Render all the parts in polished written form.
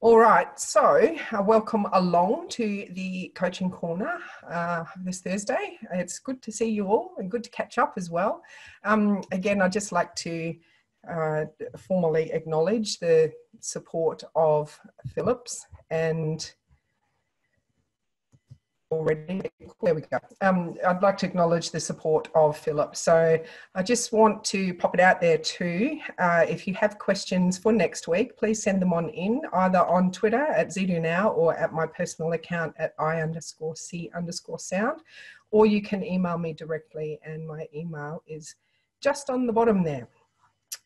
All right, so welcome along to the coaching corner this Thursday. It's good to see you all and good to catch up as well. Again, I'd just like to formally acknowledge the support of Philips and I'd like to acknowledge the support of Philips. So I just want to pop it out there too. If you have questions for next week, please send them on in, either on Twitter at Zedu Now or at my personal account at i_c_sound, or you can email me directly, and my email is just on the bottom there.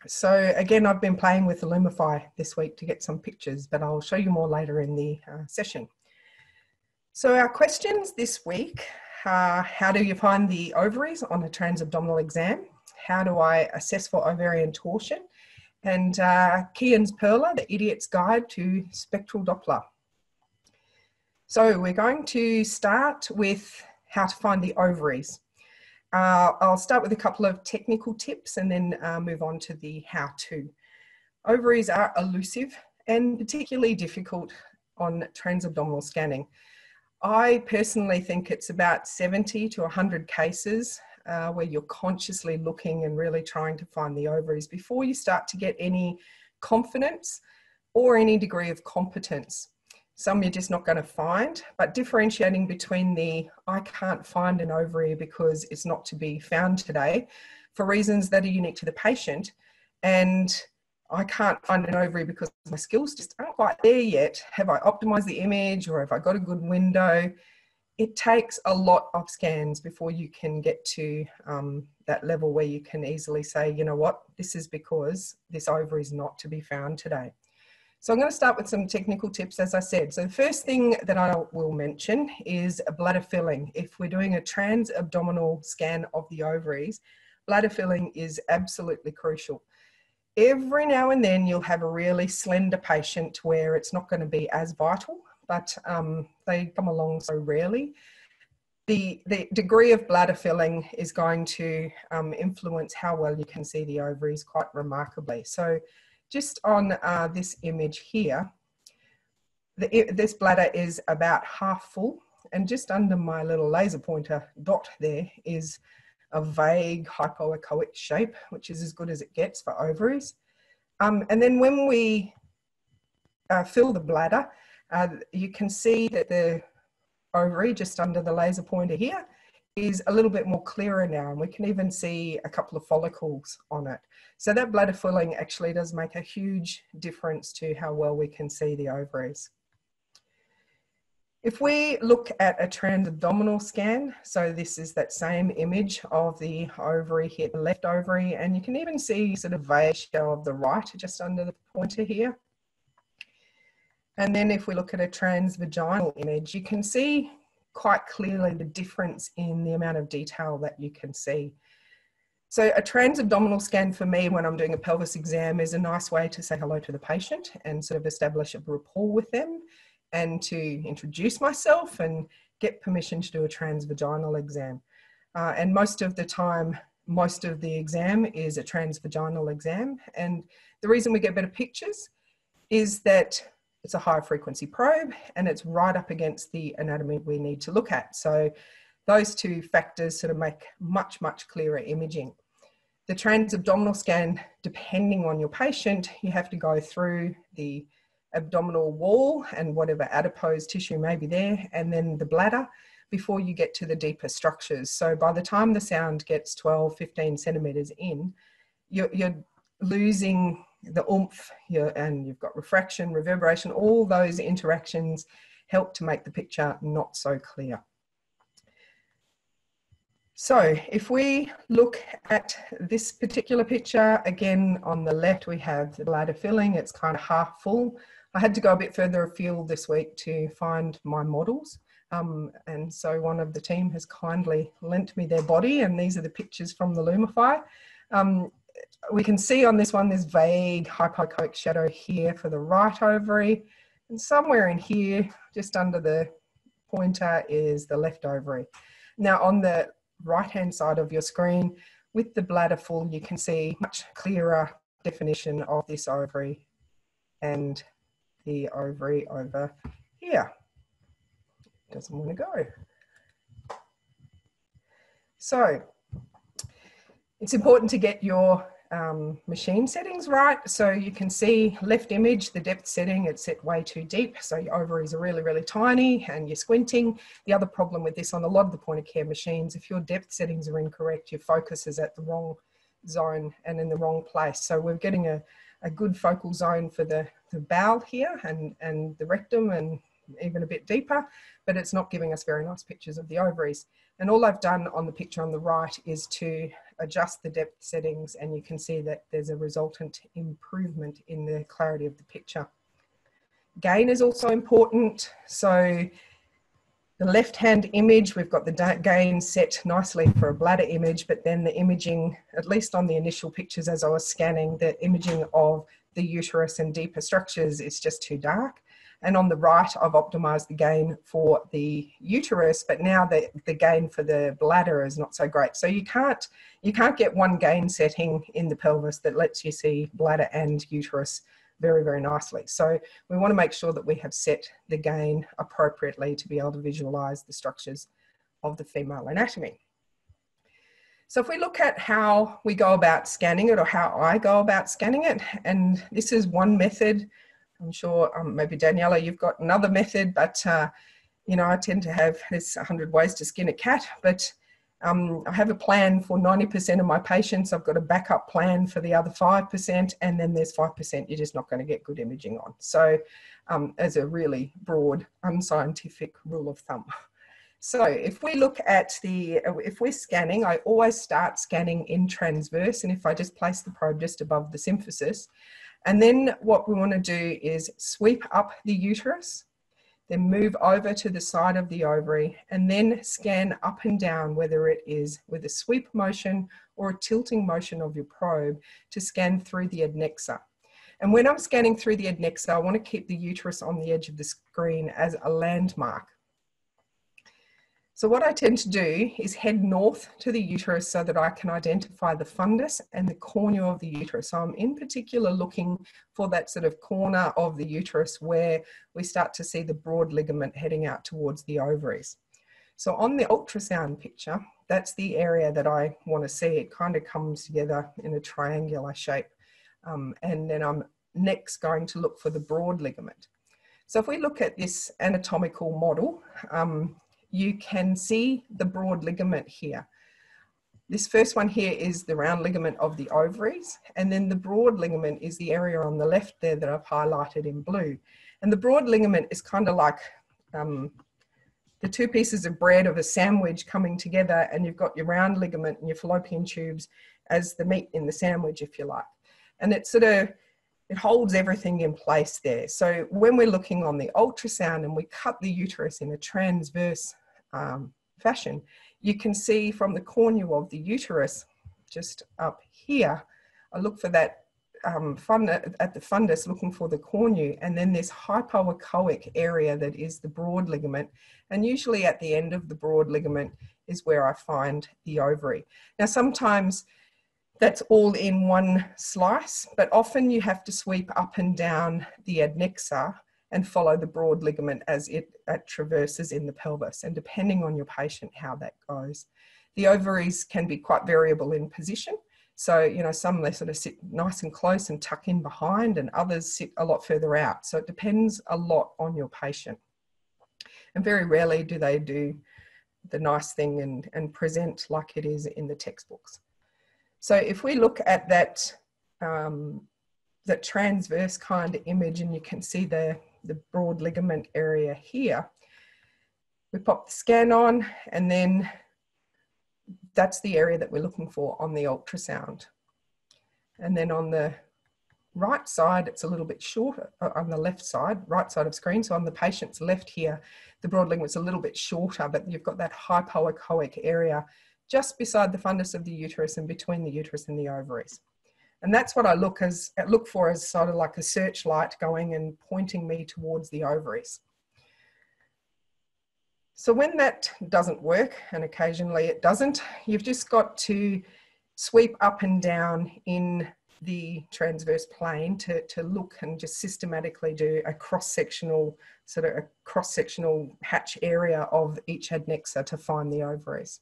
So again, I've been playing with the Lumify this week to get some pictures, but I'll show you more later in the session. So our questions this week are, how do you find the ovaries on a transabdominal exam? How do I assess for ovarian torsion? And Kian's Perla, the Idiot's Guide to Spectral Doppler. So we're going to start with how to find the ovaries. I'll start with a couple of technical tips and then move on to the how-to. Ovaries are elusive and particularly difficult on transabdominal scanning. I personally think it's about 70 to 100 cases where you're consciously looking and really trying to find the ovaries before you start to get any confidence or any degree of competence. Some you're just not going to find, but differentiating between the I can't find an ovary because it's not to be found today for reasons that are unique to the patient, and I can't find an ovary because my skills just aren't quite there yet. Have I optimized the image, or have I got a good window? It takes a lot of scans before you can get to that level where you can easily say, you know what, this is because this ovary is not to be found today. So I'm going to start with some technical tips, as I said. So the first thing that I will mention is bladder filling. If we're doing a trans-abdominal scan of the ovaries, bladder filling is absolutely crucial. Every now and then you'll have a really slender patient where it's not going to be as vital, but they come along so rarely. The degree of bladder filling is going to influence how well you can see the ovaries quite remarkably. So just on this image here, this bladder is about half full, and just under my little laser pointer dot there is a vague hypoechoic shape, which is as good as it gets for ovaries. And then when we fill the bladder, you can see that the ovary just under the laser pointer here is a little bit more clearer now, and we can even see a couple of follicles on it. So that bladder filling actually does make a huge difference to how well we can see the ovaries. If we look at a transabdominal scan, so this is that same image of the ovary here, the left ovary, and you can even see sort of vague shadow of the right just under the pointer here. And then if we look at a transvaginal image, you can see quite clearly the difference in the amount of detail that you can see. So a transabdominal scan for me when I'm doing a pelvis exam is a nice way to say hello to the patient and sort of establish a rapport with them, and to introduce myself and get permission to do a transvaginal exam. And most of the time, most of the exam is a transvaginal exam. And the reason we get better pictures is that it's a high frequency probe and it's right up against the anatomy we need to look at. So those two factors sort of make much, much clearer imaging. The transabdominal scan, depending on your patient, you have to go through the abdominal wall and whatever adipose tissue may be there, and then the bladder before you get to the deeper structures. So by the time the sound gets 12, 15 centimetres in, you're losing the oomph, and you've got refraction, reverberation, all those interactions help to make the picture not so clear. So if we look at this particular picture, again on the left we have the bladder filling, it's kind of half full. I had to go a bit further afield this week to find my models, and so one of the team has kindly lent me their body, and these are the pictures from the Lumify. We can see on this one this vague hypoechoic shadow here for the right ovary, and somewhere in here just under the pointer is the left ovary. Now on the right hand side of your screen with the bladder full, you can see much clearer definition of this ovary and the ovary over here. Doesn't want to go. So it's important to get your machine settings right. So you can see left image, the depth setting, it's set way too deep. So your ovaries are really, really tiny and you're squinting. The other problem with this on a lot of the point of care machines, if your depth settings are incorrect, your focus is at the wrong zone and in the wrong place. So we're getting a good focal zone for the bowel here and the rectum and even a bit deeper, but it's not giving us very nice pictures of the ovaries. And all I've done on the picture on the right is to adjust the depth settings, and you can see that there's a resultant improvement in the clarity of the picture. Gain is also important. So the left-hand image, we've got the gain set nicely for a bladder image, but then the imaging, at least on the initial pictures as I was scanning, the imaging of the uterus and deeper structures is just too dark. And on the right, I've optimised the gain for the uterus, but now the gain for the bladder is not so great. So you can't get one gain setting in the pelvis that lets you see bladder and uterus very, very nicely. So we want to make sure that we have set the gain appropriately to be able to visualise the structures of the female anatomy. So if we look at how we go about scanning it, or how I go about scanning it, and this is one method. I'm sure maybe Daniela, you've got another method, but you know, I tend to have, there's 100 ways to skin a cat, but I have a plan for 90% of my patients. I've got a backup plan for the other 5%, and then there's 5% you're just not going to get good imaging on. So as a really broad, unscientific rule of thumb. So if we look at if we're scanning, I always start scanning in transverse, and if I just place the probe just above the symphysis, and then what we want to do is sweep up the uterus, then move over to the side of the ovary, and then scan up and down, whether it is with a sweep motion or a tilting motion of your probe to scan through the adnexa. And when I'm scanning through the adnexa, I want to keep the uterus on the edge of the screen as a landmark. So what I tend to do is head north to the uterus so that I can identify the fundus and the cornea of the uterus. So I'm in particular looking for that sort of corner of the uterus where we start to see the broad ligament heading out towards the ovaries. So on the ultrasound picture, that's the area that I want to see. It kind of comes together in a triangular shape. And then I'm next going to look for the broad ligament. So if we look at this anatomical model, you can see the broad ligament here. This first one here is the round ligament of the ovaries, and then the broad ligament is the area on the left there that I've highlighted in blue. And the broad ligament is kind of like the two pieces of bread of a sandwich coming together, and you've got your round ligament and your fallopian tubes as the meat in the sandwich, if you like. And it sort of, it holds everything in place there. So when we're looking on the ultrasound and we cut the uterus in a transverse fashion, you can see from the cornea of the uterus just up here, I look for that at the fundus, looking for the cornea, and then this hypoechoic area that is the broad ligament, and usually at the end of the broad ligament is where I find the ovary. Now sometimes that's all in one slice, but often you have to sweep up and down the adnexa and follow the broad ligament as it traverses in the pelvis, and depending on your patient, how that goes. The ovaries can be quite variable in position. So, you know, some they sort of sit nice and close and tuck in behind, and others sit a lot further out. So it depends a lot on your patient. And very rarely do they do the nice thing and present like it is in the textbooks. So if we look at that, that transverse kind of image, and you can see the broad ligament area here, we pop the scan on, and then that's the area that we're looking for on the ultrasound. And then on the right side, it's a little bit shorter, on the left side, right side of screen. So on the patient's left here, the broad ligament's a little bit shorter, but you've got that hypoechoic area just beside the fundus of the uterus and between the uterus and the ovaries. And that's what I look for as sort of like a searchlight going and pointing me towards the ovaries. So when that doesn't work, and occasionally it doesn't, you've just got to sweep up and down in the transverse plane to look and just systematically do a cross-sectional, sort of a cross-sectional hatch area of each adnexa to find the ovaries.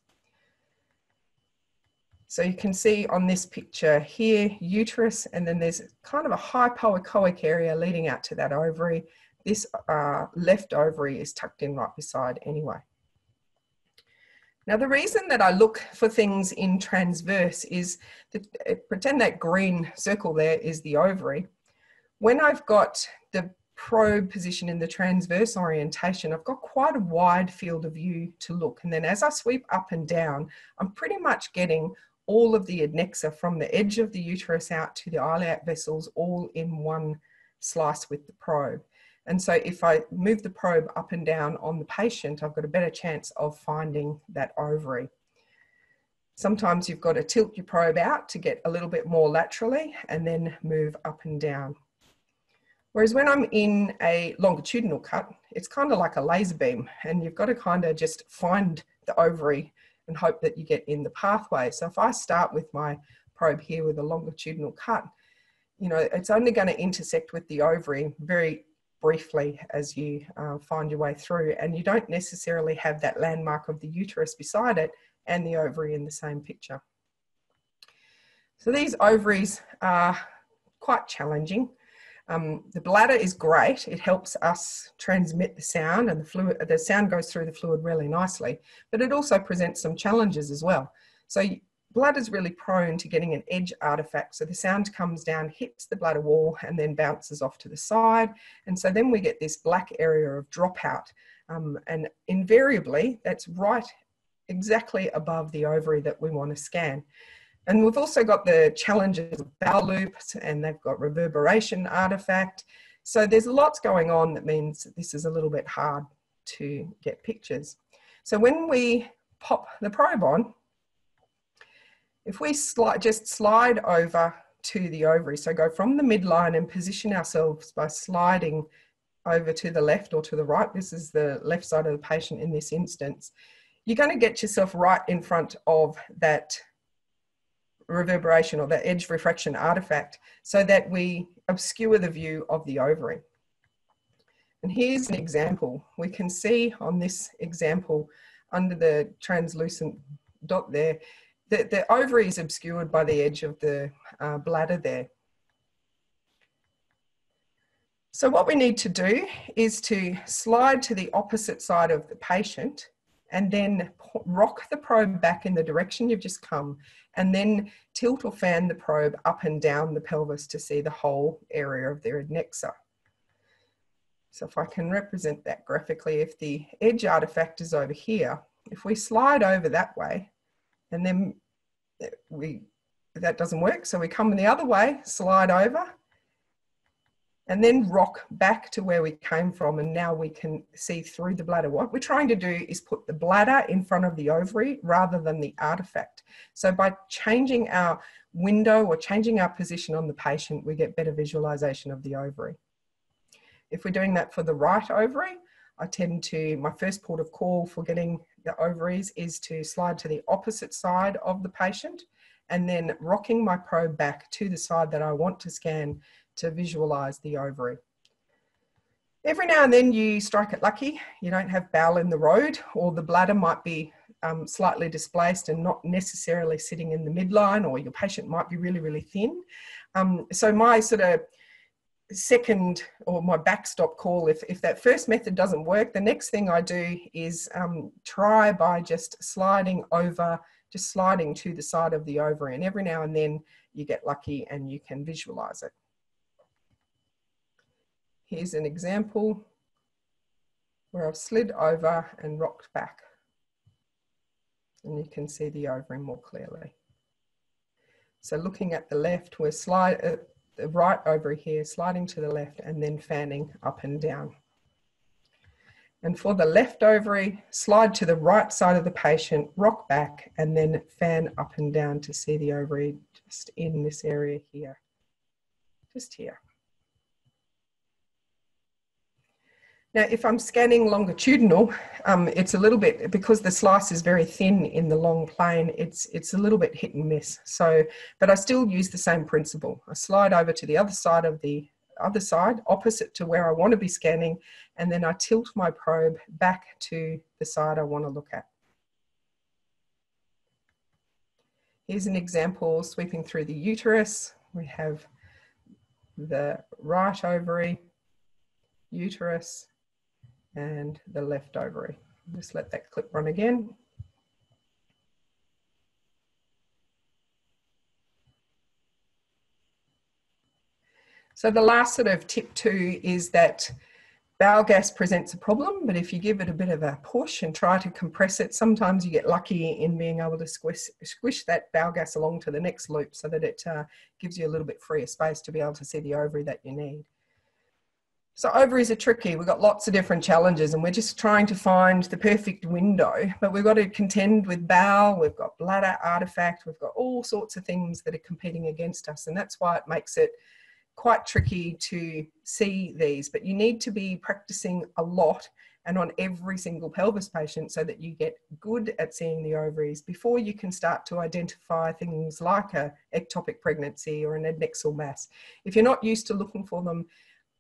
So you can see on this picture here, uterus, and then there's kind of a hypoechoic area leading out to that ovary. This left ovary is tucked in right beside anyway. Now, the reason that I look for things in transverse is that, pretend that green circle there is the ovary. When I've got the probe position in the transverse orientation, I've got quite a wide field of view to look. And then as I sweep up and down, I'm pretty much getting all of the adnexa from the edge of the uterus out to the iliac vessels all in one slice with the probe. And so if I move the probe up and down on the patient, I've got a better chance of finding that ovary. Sometimes you've got to tilt your probe out to get a little bit more laterally and then move up and down. Whereas when I'm in a longitudinal cut, it's kind of like a laser beam, and you've got to kind of just find the ovary and hope that you get in the pathway. So if I start with my probe here with a longitudinal cut, you know, it's only going to intersect with the ovary very briefly as you find your way through, and you don't necessarily have that landmark of the uterus beside it and the ovary in the same picture. So these ovaries are quite challenging. The bladder is great. It helps us transmit the sound, and the sound goes through the fluid really nicely, but it also presents some challenges as well. So bladder is really prone to getting an edge artifact. So the sound comes down, hits the bladder wall, and then bounces off to the side. And so then we get this black area of dropout. And invariably, that's right exactly above the ovary that we want to scan. And we've also got the challenges of bowel loops, and they've got reverberation artifact. So there's lots going on that means this is a little bit hard to get pictures. So when we pop the probe on, if we just slide over to the ovary, so go from the midline and position ourselves by sliding over to the left or to the right, this is the left side of the patient in this instance, you're going to get yourself right in front of that reverberation or that edge refraction artifact so that we obscure the view of the ovary. And here's an example. We can see on this example under the translucent dot there, the ovary is obscured by the edge of the bladder there. So what we need to do is to slide to the opposite side of the patient and then rock the probe back in the direction you've just come, and then tilt or fan the probe up and down the pelvis to see the whole area of the adnexa. So if I can represent that graphically, if the edge artifact is over here, if we slide over that way, and then that doesn't work. So we come the other way, slide over, and then rock back to where we came from. And now we can see through the bladder. What we're trying to do is put the bladder in front of the ovary rather than the artifact. So by changing our window or changing our position on the patient, we get better visualization of the ovary. If we're doing that for the right ovary, I tend to, my first port of call for getting the ovaries is to slide to the opposite side of the patient and then rocking my probe back to the side that I want to scan to visualize the ovary. Every now and then you strike it lucky, you don't have bowel in the road, or the bladder might be slightly displaced and not necessarily sitting in the midline, or your patient might be really, really thin. So my sort of second or my backstop call, if that first method doesn't work, the next thing I do is try by just sliding over, just sliding to the side of the ovary, and every now and then you get lucky and you can visualize it. Here's an example where I've slid over and rocked back, and you can see the ovary more clearly. So looking at the left, we're the right ovary here, sliding to the left and then fanning up and down. And for the left ovary, slide to the right side of the patient, rock back, and then fan up and down to see the ovary just in this area here, just here. Now, if I'm scanning longitudinal, it's a little bit, because the slice is very thin in the long plane, it's a little bit hit and miss. So, but I still use the same principle. I slide over to the other side of the other side, opposite to where I want to be scanning, and then I tilt my probe back to the side I want to look at. Here's an example sweeping through the uterus. We have the right ovary, uterus, and the left ovary. Just let that clip run again. So the last sort of tip too is that bowel gas presents a problem, but if you give it a bit of a push and try to compress it, sometimes you get lucky in being able to squish that bowel gas along to the next loop so that it gives you a little bit freer space to be able to see the ovary that you need. So ovaries are tricky. We've got lots of different challenges and we're just trying to find the perfect window, but we've got to contend with bowel, we've got bladder artifact, we've got all sorts of things that are competing against us, and that's why it makes it quite tricky to see these. But you need to be practicing a lot and on every single pelvis patient so that you get good at seeing the ovaries before you can start to identify things like an ectopic pregnancy or an adnexal mass. If you're not used to looking for them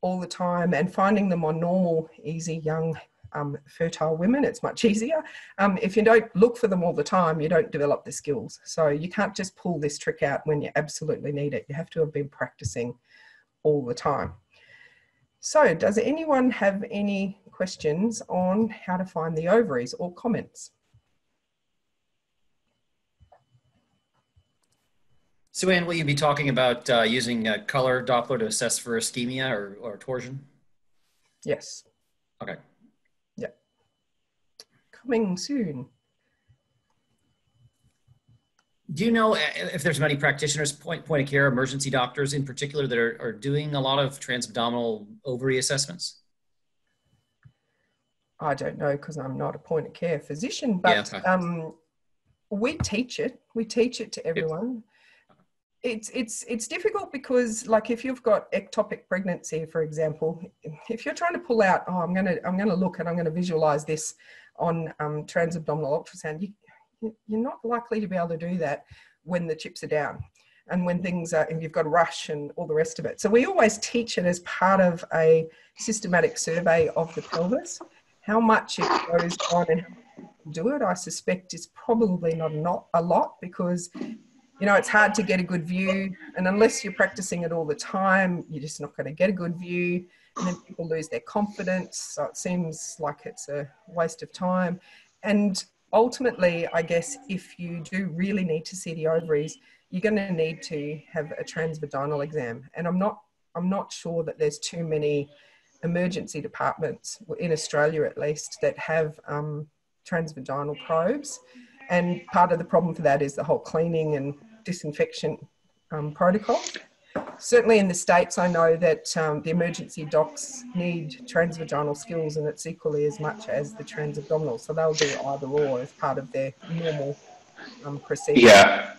all the time and finding them on normal, easy, young, fertile women, it's much easier. If you don't look for them all the time, you don't develop the skills. So you can't just pull this trick out when you absolutely need it. You have to have been practicing all the time. So does anyone have any questions on how to find the ovaries or comments? Sue Ann, will you be talking about using a color Doppler to assess for ischemia or torsion? Yes. Okay. Yeah. Coming soon. Do you know if there's many practitioners, point of care, emergency doctors in particular, that are doing a lot of transabdominal ovary assessments? I don't know because I'm not a point of care physician, but yeah, okay. We teach it. We teach it to everyone. Yep. It's difficult because, like, if you've got ectopic pregnancy, for example, if you're trying to pull out, oh, I'm gonna look and I'm gonna visualize this on transabdominal ultrasound, you're not likely to be able to do that when the chips are down and when things are, and you've got a rush and all the rest of it. So we always teach it as part of a systematic survey of the pelvis. How much it goes on and do it, I suspect, is probably not a lot, because you know, it's hard to get a good view, and unless you're practicing it all the time, you're just not going to get a good view, and then people lose their confidence, so it seems like it's a waste of time. And ultimately, I guess, if you do really need to see the ovaries, you're going to need to have a transvaginal exam, and I'm not sure that there's too many emergency departments, in Australia at least, that have transvaginal probes, and part of the problem for that is the whole cleaning and disinfection protocol. Certainly in the States, I know that the emergency docs need transvaginal skills, and it's equally as much as the transabdominal. So they'll do either or as part of their normal procedure. Yeah,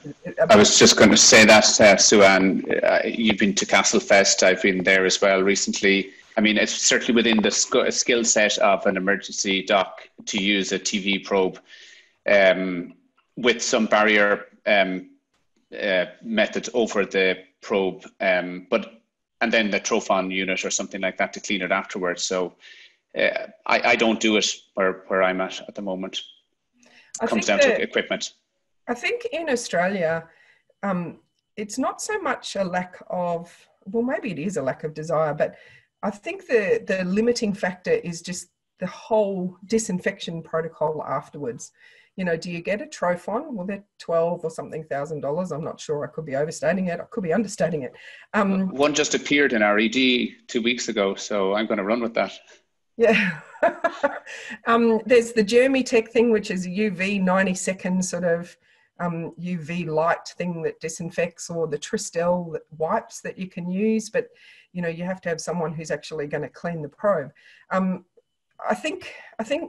I was just going to say that, Sue Ann, you've been to Castlefest. I've been there as well recently. I mean, it's certainly within the skill set of an emergency doc to use a TV probe with some barrier method over the probe, and then the Trophon unit or something like that to clean it afterwards. So I don't do it where I'm at the moment. It comes down to equipment. I think in Australia, it's not so much a lack of, well, maybe it is a lack of desire, but I think the limiting factor is just the whole disinfection protocol afterwards. You know, do you get a Trophon? Well, they're $12,000 or something. I'm not sure. I could be overstating it. I could be understating it. One just appeared in our ED 2 weeks ago, so I'm going to run with that. Yeah. There's the GermiTech thing, which is a UV 90-second sort of UV light thing that disinfects, or the Tristel wipes that you can use. But, you know, you have to have someone who's actually going to clean the probe. I think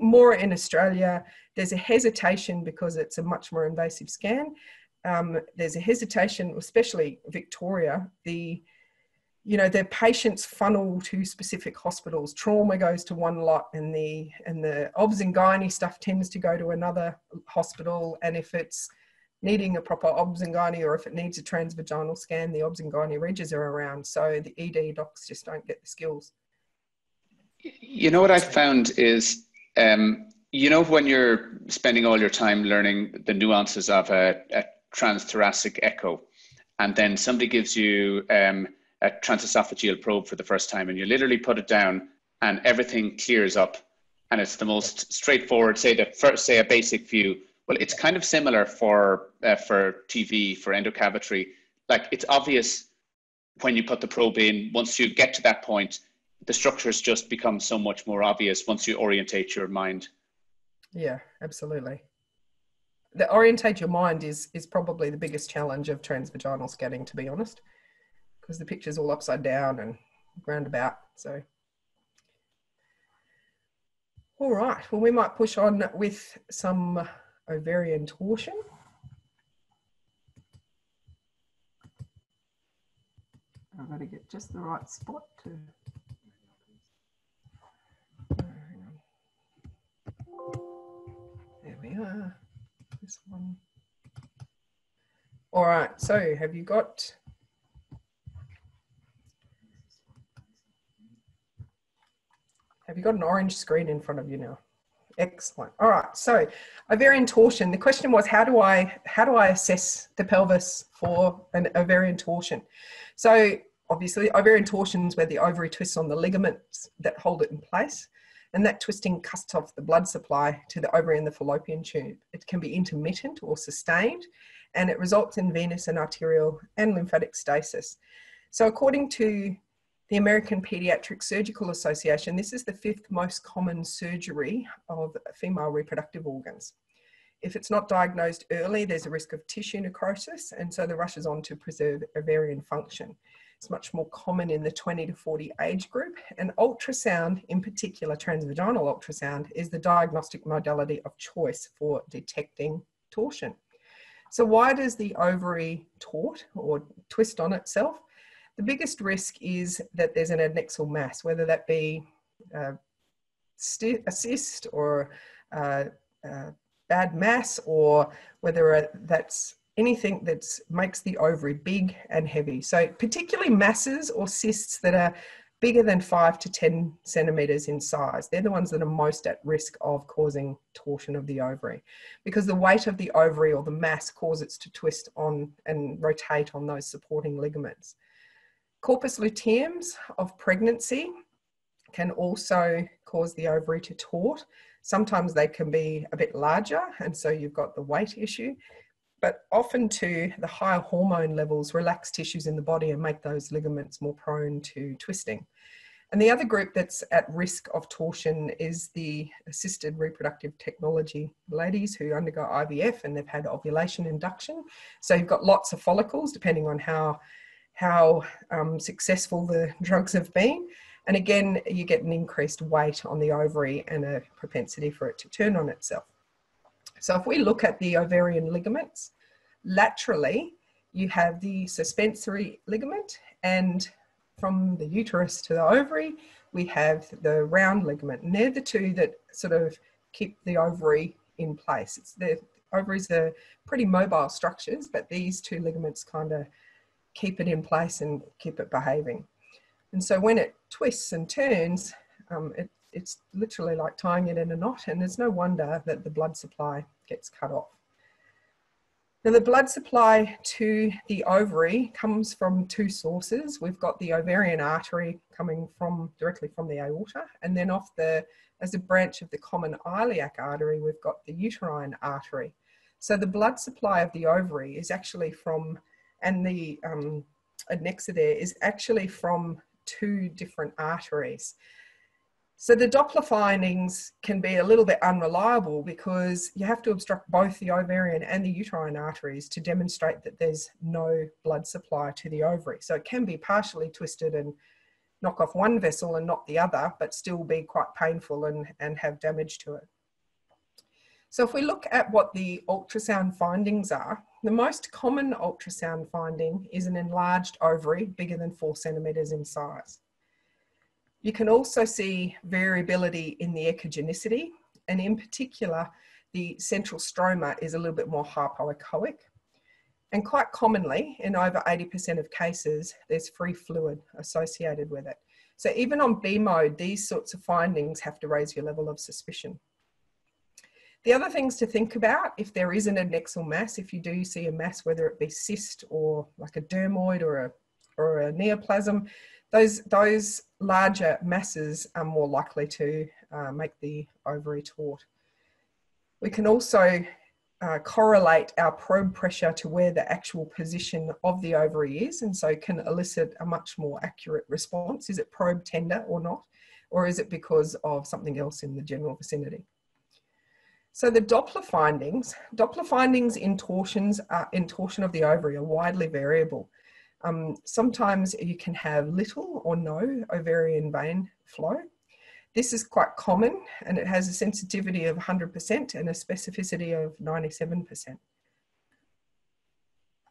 more in Australia, there's a hesitation because it's a much more invasive scan. There's a hesitation, especially Victoria. The you know, their patients funnel to specific hospitals. Trauma goes to one lot, and the obs and gynae stuff tends to go to another hospital. And if it's needing a proper obs and gynae, or if it needs a transvaginal scan, the obs and gynae regs are around. So the ED docs just don't get the skills. You know what I found is, you know, when you're spending all your time learning the nuances of a transthoracic echo, and then somebody gives you a transesophageal probe for the first time, and you literally put it down and everything clears up, and it's the most straightforward, say a basic view. Well, it's kind of similar for TV, for endocavatry. Like, it's obvious when you put the probe in, once you get to that point, the structures just become so much more obvious once you orientate your mind. Yeah, absolutely. The orientate your mind is probably the biggest challenge of transvaginal scanning, to be honest, because the picture's all upside down and roundabout. So, all right, well, we might push on with some ovarian torsion. I've got to get just the right spot to... There we are. This one. All right, so have you got... Have you got an orange screen in front of you now? Excellent. All right, so ovarian torsion. The question was, how do I assess the pelvis for an ovarian torsion? So obviously, ovarian torsion is where the ovary twists on the ligaments that hold it in place, and that twisting cuts off the blood supply to the ovary and the fallopian tube. It can be intermittent or sustained, and it results in venous and arterial and lymphatic stasis. So according to the American Pediatric Surgical Association, this is the 5th most common surgery of female reproductive organs. If it's not diagnosed early, there's a risk of tissue necrosis, and so the rush is on to preserve ovarian function. It's much more common in the 20 to 40 age group, and ultrasound, in particular transvaginal ultrasound, is the diagnostic modality of choice for detecting torsion. So why does the ovary tort or twist on itself? The biggest risk is that there's an adnexal mass, whether that be a cyst or a bad mass, or whether that's anything that makes the ovary big and heavy. So particularly masses or cysts that are bigger than 5 to 10 centimetres in size. They're the ones that are most at risk of causing torsion of the ovary, because the weight of the ovary or the mass causes it to twist on and rotate on those supporting ligaments. Corpus luteums of pregnancy can also cause the ovary to tort. Sometimes they can be a bit larger, and so you've got the weight issue, but often too, the higher hormone levels relax tissues in the body and make those ligaments more prone to twisting. And the other group that's at risk of torsion is the assisted reproductive technology ladies who undergo IVF and they've had ovulation induction. So you've got lots of follicles, depending on how successful the drugs have been. And again, you get an increased weight on the ovary and a propensity for it to turn on itself. So if we look at the ovarian ligaments, laterally, you have the suspensory ligament, and from the uterus to the ovary, we have the round ligament. And they're the two that sort of keep the ovary in place. The ovaries are pretty mobile structures, but these two ligaments kind of keep it in place and keep it behaving. And so when it twists and turns, it's literally like tying it in a knot, and there's no wonder that the blood supply gets cut off. Now, the blood supply to the ovary comes from two sources. We've got the ovarian artery coming directly from the aorta, and then as a branch of the common iliac artery, we've got the uterine artery. So the blood supply of the ovary is actually from, and the adnexa there is actually from two different arteries. So the Doppler findings can be a little bit unreliable because you have to obstruct both the ovarian and the uterine arteries to demonstrate that there's no blood supply to the ovary. So it can be partially twisted and knock off one vessel and not the other, but still be quite painful and have damage to it. So if we look at what the ultrasound findings are, the most common ultrasound finding is an enlarged ovary bigger than 4 centimetres in size. You can also see variability in the echogenicity, and in particular, the central stroma is a little bit more hypoechoic. And quite commonly, in over 80% of cases, there's free fluid associated with it. So even on B mode, these sorts of findings have to raise your level of suspicion. The other things to think about, if there is an adnexal mass, if you do see a mass, whether it be cyst or like a dermoid or a neoplasm, those larger masses are more likely to make the ovary taut. We can also correlate our probe pressure to where the actual position of the ovary is, and so can elicit a much more accurate response. Is it probe tender or not? Or is it because of something else in the general vicinity? So the Doppler findings in torsion of the ovary are widely variable. Sometimes you can have little or no ovarian vein flow. This is quite common, and it has a sensitivity of 100% and a specificity of 97%.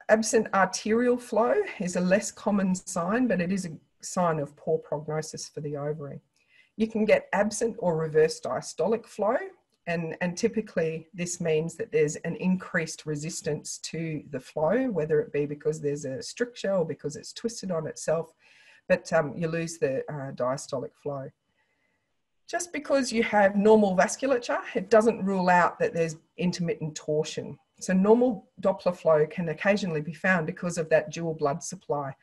Absent arterial flow is a less common sign, but it is a sign of poor prognosis for the ovary. You can get absent or reverse diastolic flow, and typically this means that there's an increased resistance to the flow, whether it be because there's a stricture or because it's twisted on itself, but you lose the diastolic flow. Just because you have normal vasculature, it doesn't rule out that there's intermittent torsion. So normal Doppler flow can occasionally be found because of that dual blood supply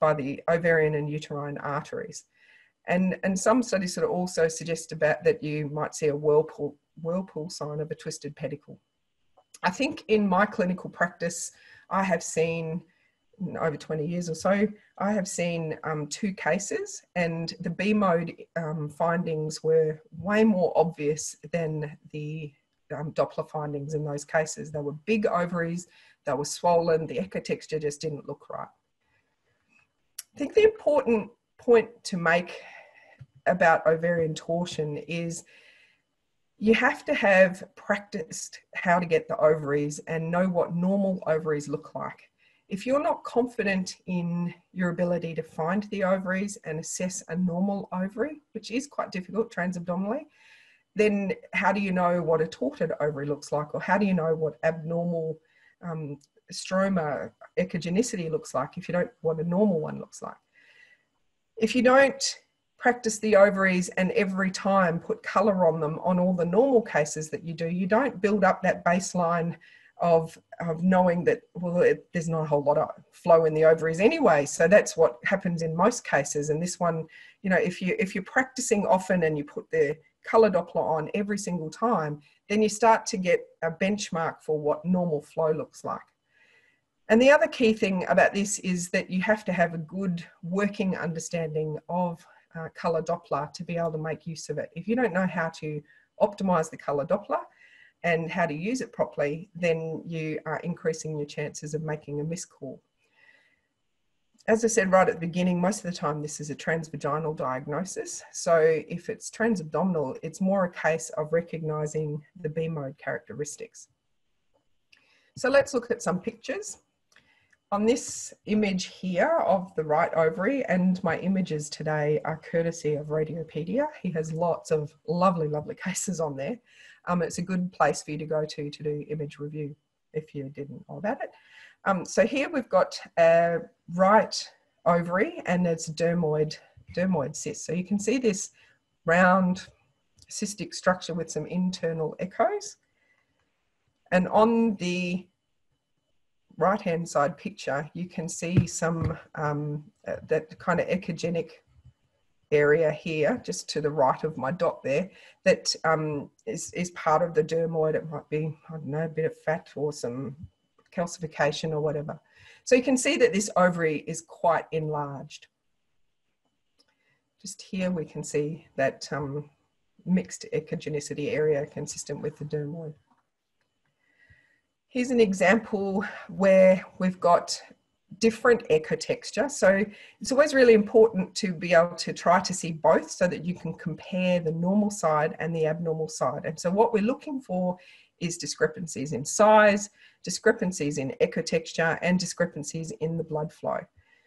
by the ovarian and uterine arteries. And some studies sort of also suggest about that you might see a whirlpool sign of a twisted pedicle. I think in my clinical practice, I have seen, in over 20 years or so, I have seen 2 cases, and the B mode findings were way more obvious than the Doppler findings in those cases. They were big ovaries, they were swollen, the echo texture just didn't look right. I think the important point to make about ovarian torsion is you have to have practiced how to get the ovaries and know what normal ovaries look like. If you're not confident in your ability to find the ovaries and assess a normal ovary, which is quite difficult transabdominally, then how do you know what a torted ovary looks like, or how do you know what abnormal stroma echogenicity looks like if you don't know what a normal one looks like? If you don't practice the ovaries and every time put colour on them on all the normal cases that you do, you don't build up that baseline of knowing that, well, there's not a whole lot of flow in the ovaries anyway. So that's what happens in most cases. And this one, you know, if you're practicing often and you put the colour Doppler on every single time, then you start to get a benchmark for what normal flow looks like. And the other key thing about this is that you have to have a good working understanding of colour Doppler to be able to make use of it. If you don't know how to optimise the colour Doppler and how to use it properly, then you are increasing your chances of making a miscall. As I said right at the beginning, most of the time this is a transvaginal diagnosis. So if it's transabdominal, it's more a case of recognising the B mode characteristics. So let's look at some pictures. On this image here of the right ovary, and my images today are courtesy of Radiopaedia. He has lots of lovely, lovely cases on there. It's a good place for you to go to do image review if you didn't know about it. So here we've got a right ovary, and it's dermoid cyst. So you can see this round cystic structure with some internal echoes. And on the right-hand side picture, you can see some, that kind of echogenic area here, just to the right of my dot there, that is part of the dermoid. It might be, I don't know, a bit of fat or some calcification or whatever. So you can see that this ovary is quite enlarged. Just here we can see that mixed echogenicity area consistent with the dermoid. Here's an example where we've got different echo texture. So it's always really important to be able to try to see both so that you can compare the normal side and the abnormal side. And so what we're looking for is discrepancies in size, discrepancies in ecotexture, and discrepancies in the blood flow.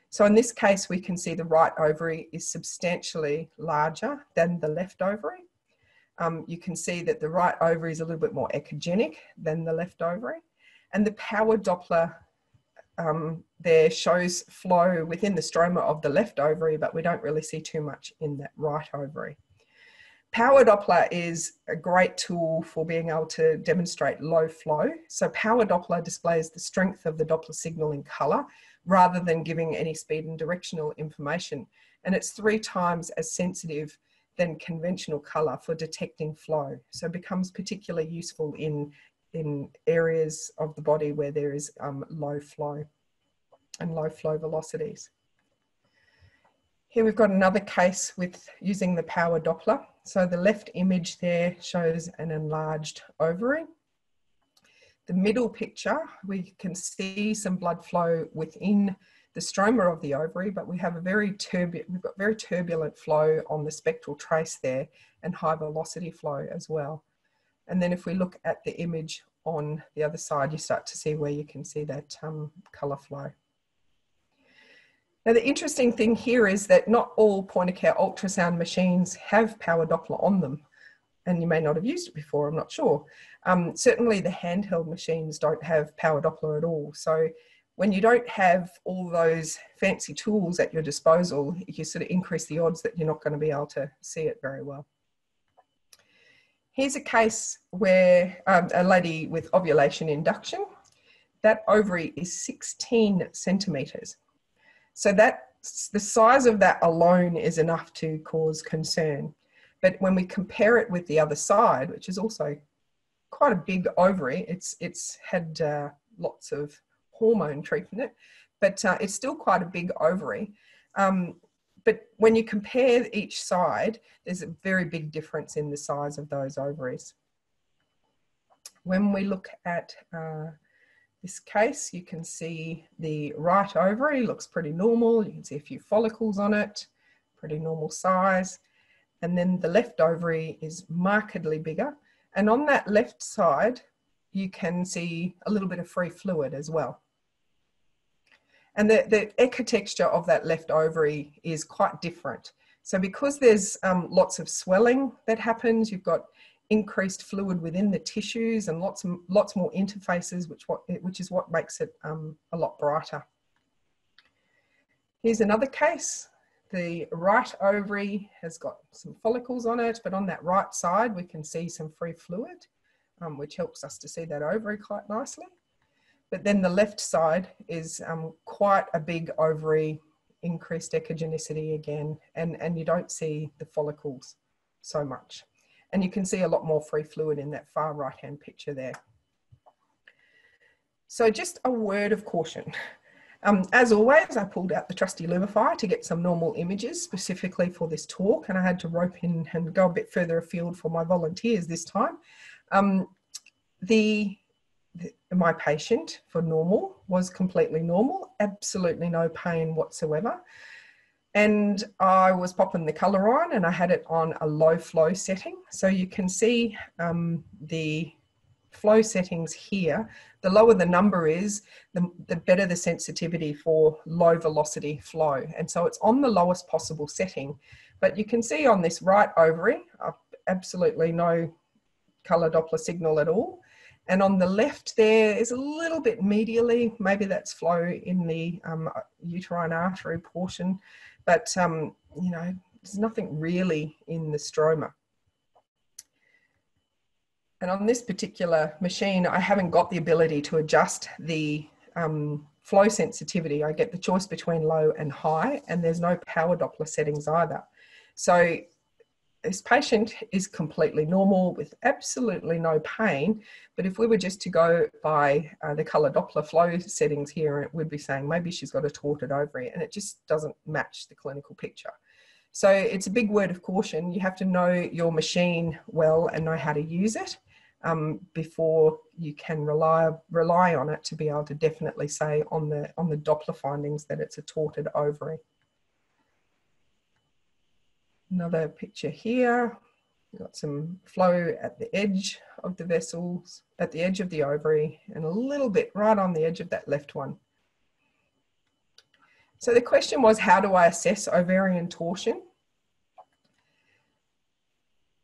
So in this case, we can see the right ovary is substantially larger than the left ovary. You can see that the right ovary is a little bit more echogenic than the left ovary. And the power Doppler there shows flow within the stroma of the left ovary, but we don't really see too much in that right ovary. Power Doppler is a great tool for being able to demonstrate low flow. So power Doppler displays the strength of the Doppler signal in colour rather than giving any speed and directional information. And it's 3 times as sensitive than conventional colour for detecting flow. So it becomes particularly useful in areas of the body where there is low flow and low flow velocities. Here we've got another case with using the power Doppler. So the left image there shows an enlarged ovary. The middle picture, we can see some blood flow within the stroma of the ovary, but we've got very turbulent flow on the spectral trace there and high velocity flow as well. And then if we look at the image on the other side, you start to see where you can see that colour flow. Now, the interesting thing here is that not all point-of-care ultrasound machines have power Doppler on them, and you may not have used it before, I'm not sure. Certainly the handheld machines don't have power Doppler at all. So when you don't have all those fancy tools at your disposal, you sort of increase the odds that you're not going to be able to see it very well. Here's a case where a lady with ovulation induction, that ovary is 16 centimetres. So the size of that alone is enough to cause concern. But when we compare it with the other side, which is also quite a big ovary, it's had lots of hormone treatment, but it's still quite a big ovary. But when you compare each side, there's a very big difference in the size of those ovaries. When we look at this case, you can see the right ovary looks pretty normal. You can see a few follicles on it, pretty normal size. And then the left ovary is markedly bigger. And on that left side, you can see a little bit of free fluid as well. And the ecotexture of that left ovary is quite different. So because there's lots of swelling that happens, you've got increased fluid within the tissues and lots more interfaces, which is what makes it a lot brighter. Here's another case. The right ovary has got some follicles on it, but on that right side, we can see some free fluid, which helps us to see that ovary quite nicely. But then the left side is quite a big ovary, increased echogenicity again, and you don't see the follicles so much. And you can see a lot more free fluid in that far right-hand picture there. So just a word of caution. As always, I pulled out the trusty Lumify to get some normal images specifically for this talk, and I had to rope in and go a bit further afield for my volunteers this time. My patient for normal was completely normal, absolutely no pain whatsoever. And I was popping the colour on, and I had it on a low flow setting. So you can see the flow settings here. The lower the number is, the better the sensitivity for low velocity flow. And so it's on the lowest possible setting. But you can see on this right ovary, absolutely no colour Doppler signal at all. And on the left there is a little bit medially, maybe that's flow in the uterine artery portion, but you know, there's nothing really in the stroma. And on this particular machine, I haven't got the ability to adjust the flow sensitivity. I get the choice between low and high, and there's no power Doppler settings either. So this patient is completely normal with absolutely no pain, but if we were just to go by the colour Doppler flow settings here, it would be saying maybe she's got a torted ovary, and it just doesn't match the clinical picture. So it's a big word of caution. You have to know your machine well and know how to use it before you can rely on it to be able to definitely say on the Doppler findings that it's a torted ovary. Another picture here. We've got some flow at the edge of the vessels, at the edge of the ovary, and a little bit right on the edge of that left one. So the question was, how do I assess ovarian torsion?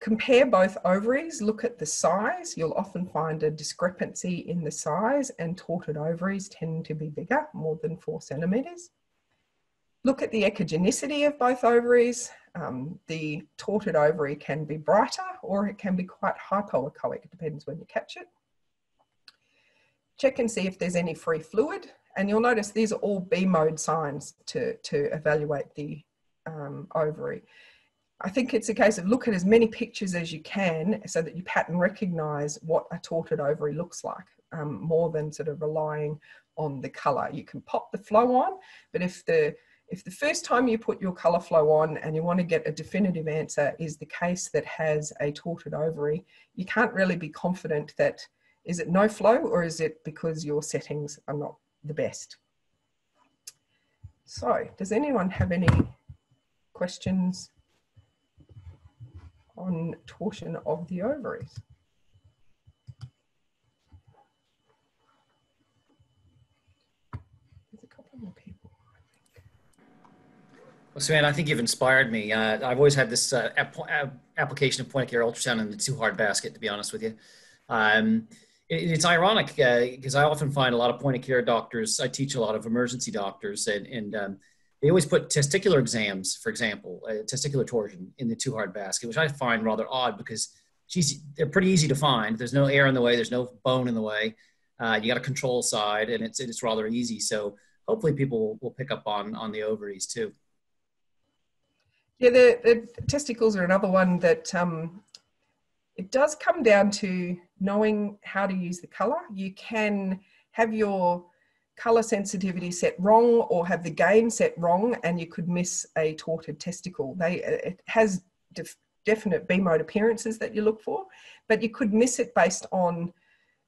Compare both ovaries, look at the size. You'll often find a discrepancy in the size, and torted ovaries tend to be bigger, more than 4 centimetres. Look at the echogenicity of both ovaries. The torted ovary can be brighter or it can be quite hypoechoic, it depends when you catch it. Check and see if there's any free fluid, and you'll notice these are all B-mode signs to evaluate the ovary. I think it's a case of look at as many pictures as you can so that you pattern recognise what a torted ovary looks like, more than sort of relying on the colour. You can pop the flow on, but if the first time you put your colour flow on and you want to get a definitive answer is the case that has a torted ovary, you can't really be confident that is it no flow or is it because your settings are not the best. So does anyone have any questions on torsion of the ovaries? There's a couple more people. Well, Savannah, I think you've inspired me. I've always had this application of point-of-care ultrasound in the too-hard basket, to be honest with you. It's ironic because I often find a lot of point-of-care doctors, I teach a lot of emergency doctors, and they always put testicular exams, for example, testicular torsion in the too-hard basket, which I find rather odd because, geez, they're pretty easy to find. There's no air in the way. There's no bone in the way. You got a control side, and it's rather easy. So hopefully people will pick up on the ovaries too. Yeah, the testicles are another one that it does come down to knowing how to use the colour. You can have your colour sensitivity set wrong or have the gain set wrong, and you could miss a torted testicle. It has definite B-mode appearances that you look for, but you could miss it based on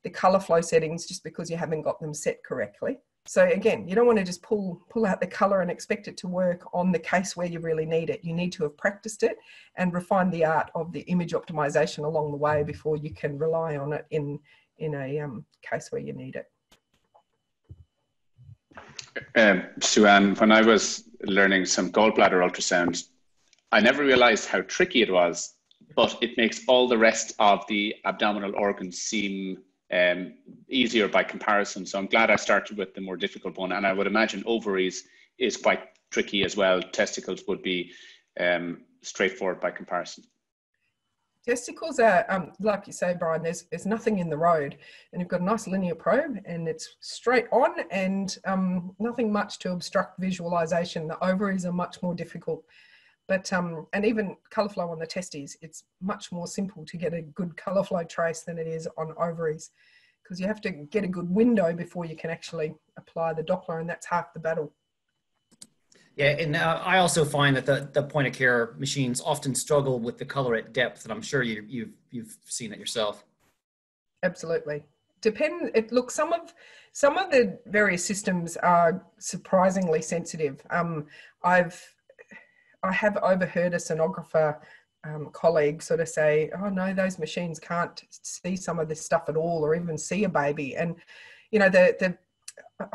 the colour flow settings just because you haven't got them set correctly. So again, you don't want to just pull out the colour and expect it to work on the case where you really need it. You need to have practiced it and refined the art of the image optimisation along the way before you can rely on it in a case where you need it. Sue-Ann, when I was learning some gallbladder ultrasound, I never realised how tricky it was, but it makes all the rest of the abdominal organs seem easier by comparison. So I'm glad I started with the more difficult one, and I would imagine ovaries is quite tricky as well. Testicles would be straightforward by comparison. Testicles are, like you say, Brian, there's nothing in the road, and you've got a nice linear probe and it's straight on, and nothing much to obstruct visualization. The ovaries are much more difficult, but and even colour flow on the testes, it's much more simple to get a good colour flow trace than it is on ovaries, because you have to get a good window before you can actually apply the Doppler, and that's half the battle. Yeah, and I also find that the point of care machines often struggle with the colour at depth, and I'm sure you've seen it yourself. Absolutely. Look, some of the various systems are surprisingly sensitive. I have overheard a sonographer colleague sort of say, oh no, those machines can't see some of this stuff at all, or even see a baby. And, you know, the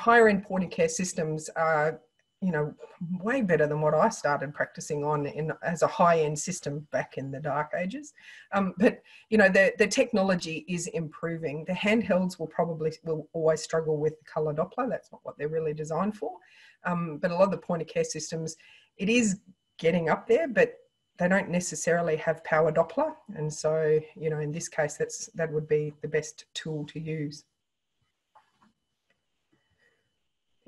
higher end point of care systems are, you know, way better than what I started practicing on as a high end system back in the dark ages. But, you know, the technology is improving. The handhelds will always struggle with the colour Doppler. That's not what they're really designed for. But a lot of the point of care systems, it is getting up there, but they don't necessarily have power Doppler, and so, you know, in this case that would be the best tool to use.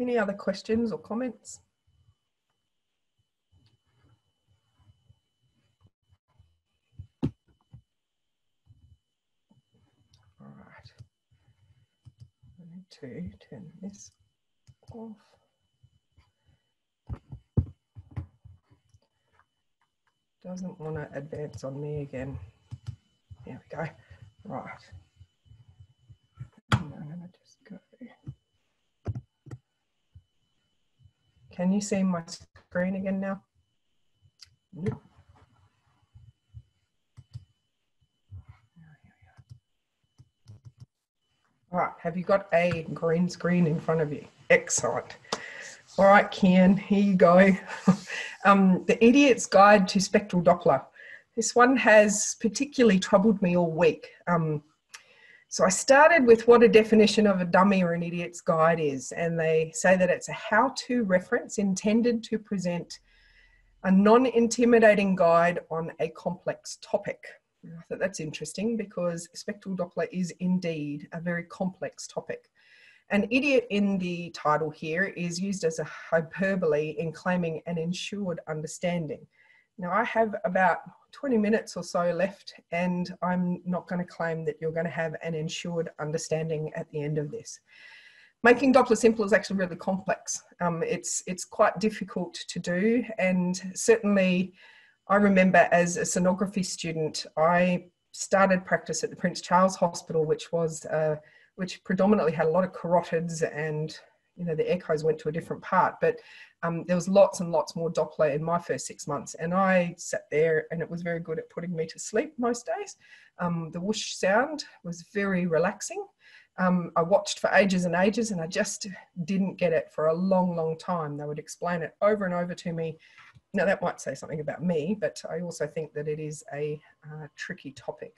Any other questions or comments? All right, I need to turn this off. Doesn't want to advance on me again. There we go. Right. I'm going to just go. Can you see my screen again now? Nope. Have you got a green screen in front of you? Excellent. All right, Kian, here you go. The Idiot's Guide to Spectral Doppler. This one has particularly troubled me all week. So I started with what a definition of a dummy or an idiot's guide is, and they say that it's a how-to reference intended to present a non-intimidating guide on a complex topic. I thought that's interesting because spectral Doppler is indeed a very complex topic. An idiot in the title here is used as a hyperbole in claiming an ensured understanding. Now I have about 20 minutes or so left, and I'm not going to claim that you're going to have an ensured understanding at the end of this. Making Doppler simple is actually really complex. It's quite difficult to do, and certainly I remember as a sonography student, I started practice at the Prince Charles Hospital, which predominantly had a lot of carotids, and you know, the echoes went to a different part, but there was lots and lots more Doppler in my first 6 months, and I sat there and it was very good at putting me to sleep most days. The whoosh sound was very relaxing. I watched for ages and ages, and I just didn't get it for a long, long time. They would explain it over and over to me. Now that might say something about me, but I also think that it is a tricky topic.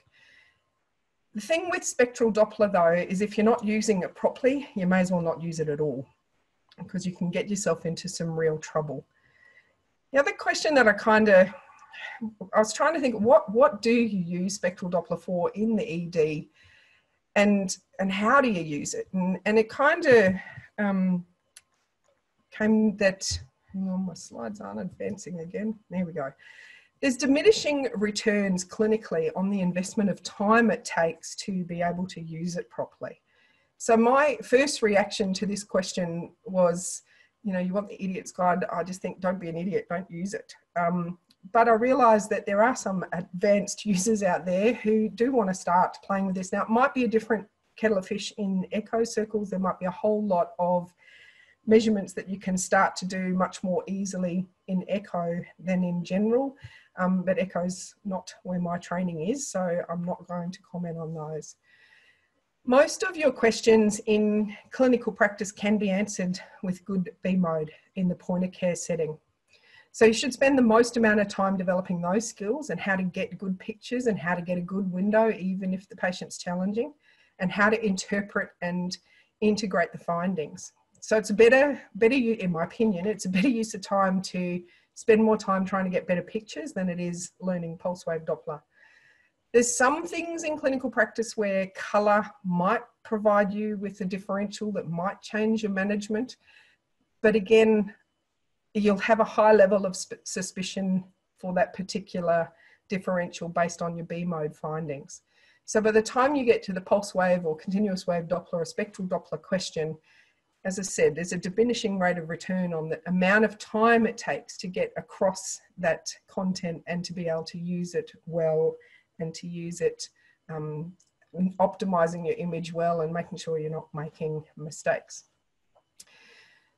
The thing with spectral Doppler though is if you're not using it properly, you may as well not use it at all, because you can get yourself into some real trouble. The other question that I was trying to think, what do you use spectral Doppler for in the ED, and how do you use it? And it came that, hang on, my slides aren't advancing again. There we go. There's diminishing returns clinically on the investment of time it takes to be able to use it properly. So my first reaction to this question was, you know, you want the idiot's guide, I just think don't be an idiot, don't use it. But I realised that there are some advanced users out there who do want to start playing with this. Now it might be a different kettle of fish in echo circles. There might be a whole lot of measurements that you can start to do much more easily in echo than in general, but echo's not where my training is, so I'm not going to comment on those. Most of your questions in clinical practice can be answered with good B mode in the point of care setting. So you should spend the most amount of time developing those skills and how to get good pictures and how to get a good window, even if the patient's challenging, and how to interpret and integrate the findings. So it's a better, in my opinion, it's a better use of time to spend more time trying to get better pictures than it is learning pulse wave Doppler. There's some things in clinical practice where colour might provide you with a differential that might change your management. But again, you'll have a high level of suspicion for that particular differential based on your B mode findings. So by the time you get to the pulse wave or continuous wave Doppler or spectral Doppler question, as I said, there's a diminishing rate of return on the amount of time it takes to get across that content and to be able to use it well and to use it optimizing your image well and making sure you're not making mistakes.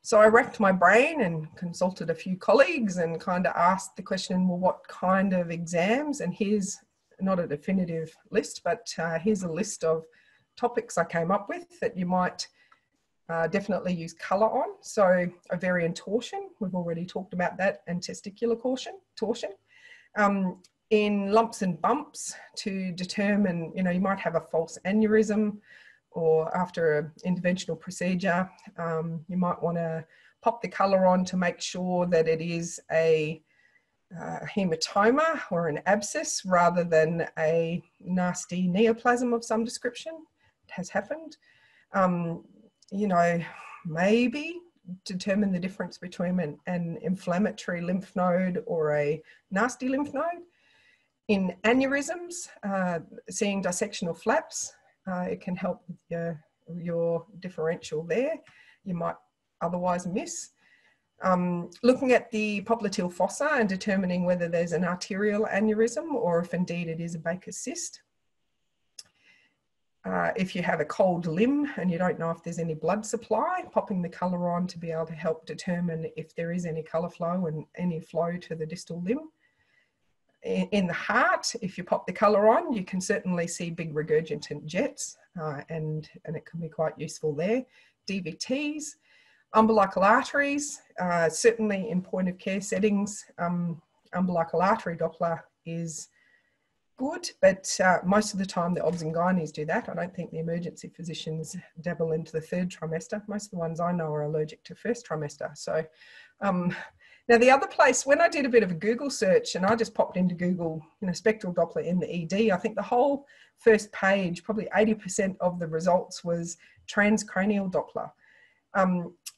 So I racked my brain and consulted a few colleagues and kind of asked the question, well, what kind of exams? And here's not a definitive list, but here's a list of topics I came up with that you might definitely use colour on. So ovarian torsion, we've already talked about that, and testicular torsion. In lumps and bumps, to determine, you know, you might have a false aneurysm, or after an interventional procedure, you might want to pop the colour on to make sure that it is a hematoma or an abscess rather than a nasty neoplasm of some description. It has happened. You know, maybe determine the difference between an inflammatory lymph node or a nasty lymph node. In aneurysms, seeing dissectional flaps, it can help with your differential there you might otherwise miss. Looking at the popliteal fossa and determining whether there's an arterial aneurysm or if indeed it is a Baker's cyst. If you have a cold limb and you don't know if there's any blood supply, popping the colour on to be able to help determine if there is any colour flow and any flow to the distal limb. in the heart, if you pop the colour on, you can certainly see big regurgitant jets, and it can be quite useful there. DVTs, umbilical arteries, certainly in point of care settings, umbilical artery Doppler is good, but most of the time the obs and gynies do that. I don't think the emergency physicians dabble into the third trimester. Most of the ones I know are allergic to first trimester. So now the other place, when I did a bit of a Google search and I just popped into Google, you know, spectral Doppler in the ED, I think the whole first page, probably 80% of the results was transcranial Doppler.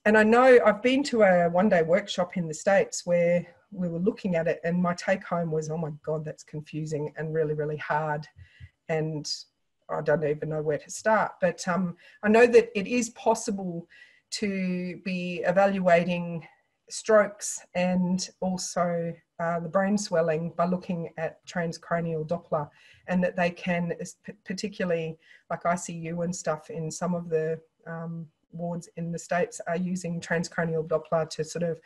And I know I've been to a one-day workshop in the States where we were looking at it, and my take home was, oh my God, that's confusing and really, really hard. And I don't even know where to start. But I know that it is possible to be evaluating strokes and also the brain swelling by looking at transcranial Doppler, and that they can, particularly like ICU and stuff in some of the wards in the States, are using transcranial Doppler to sort of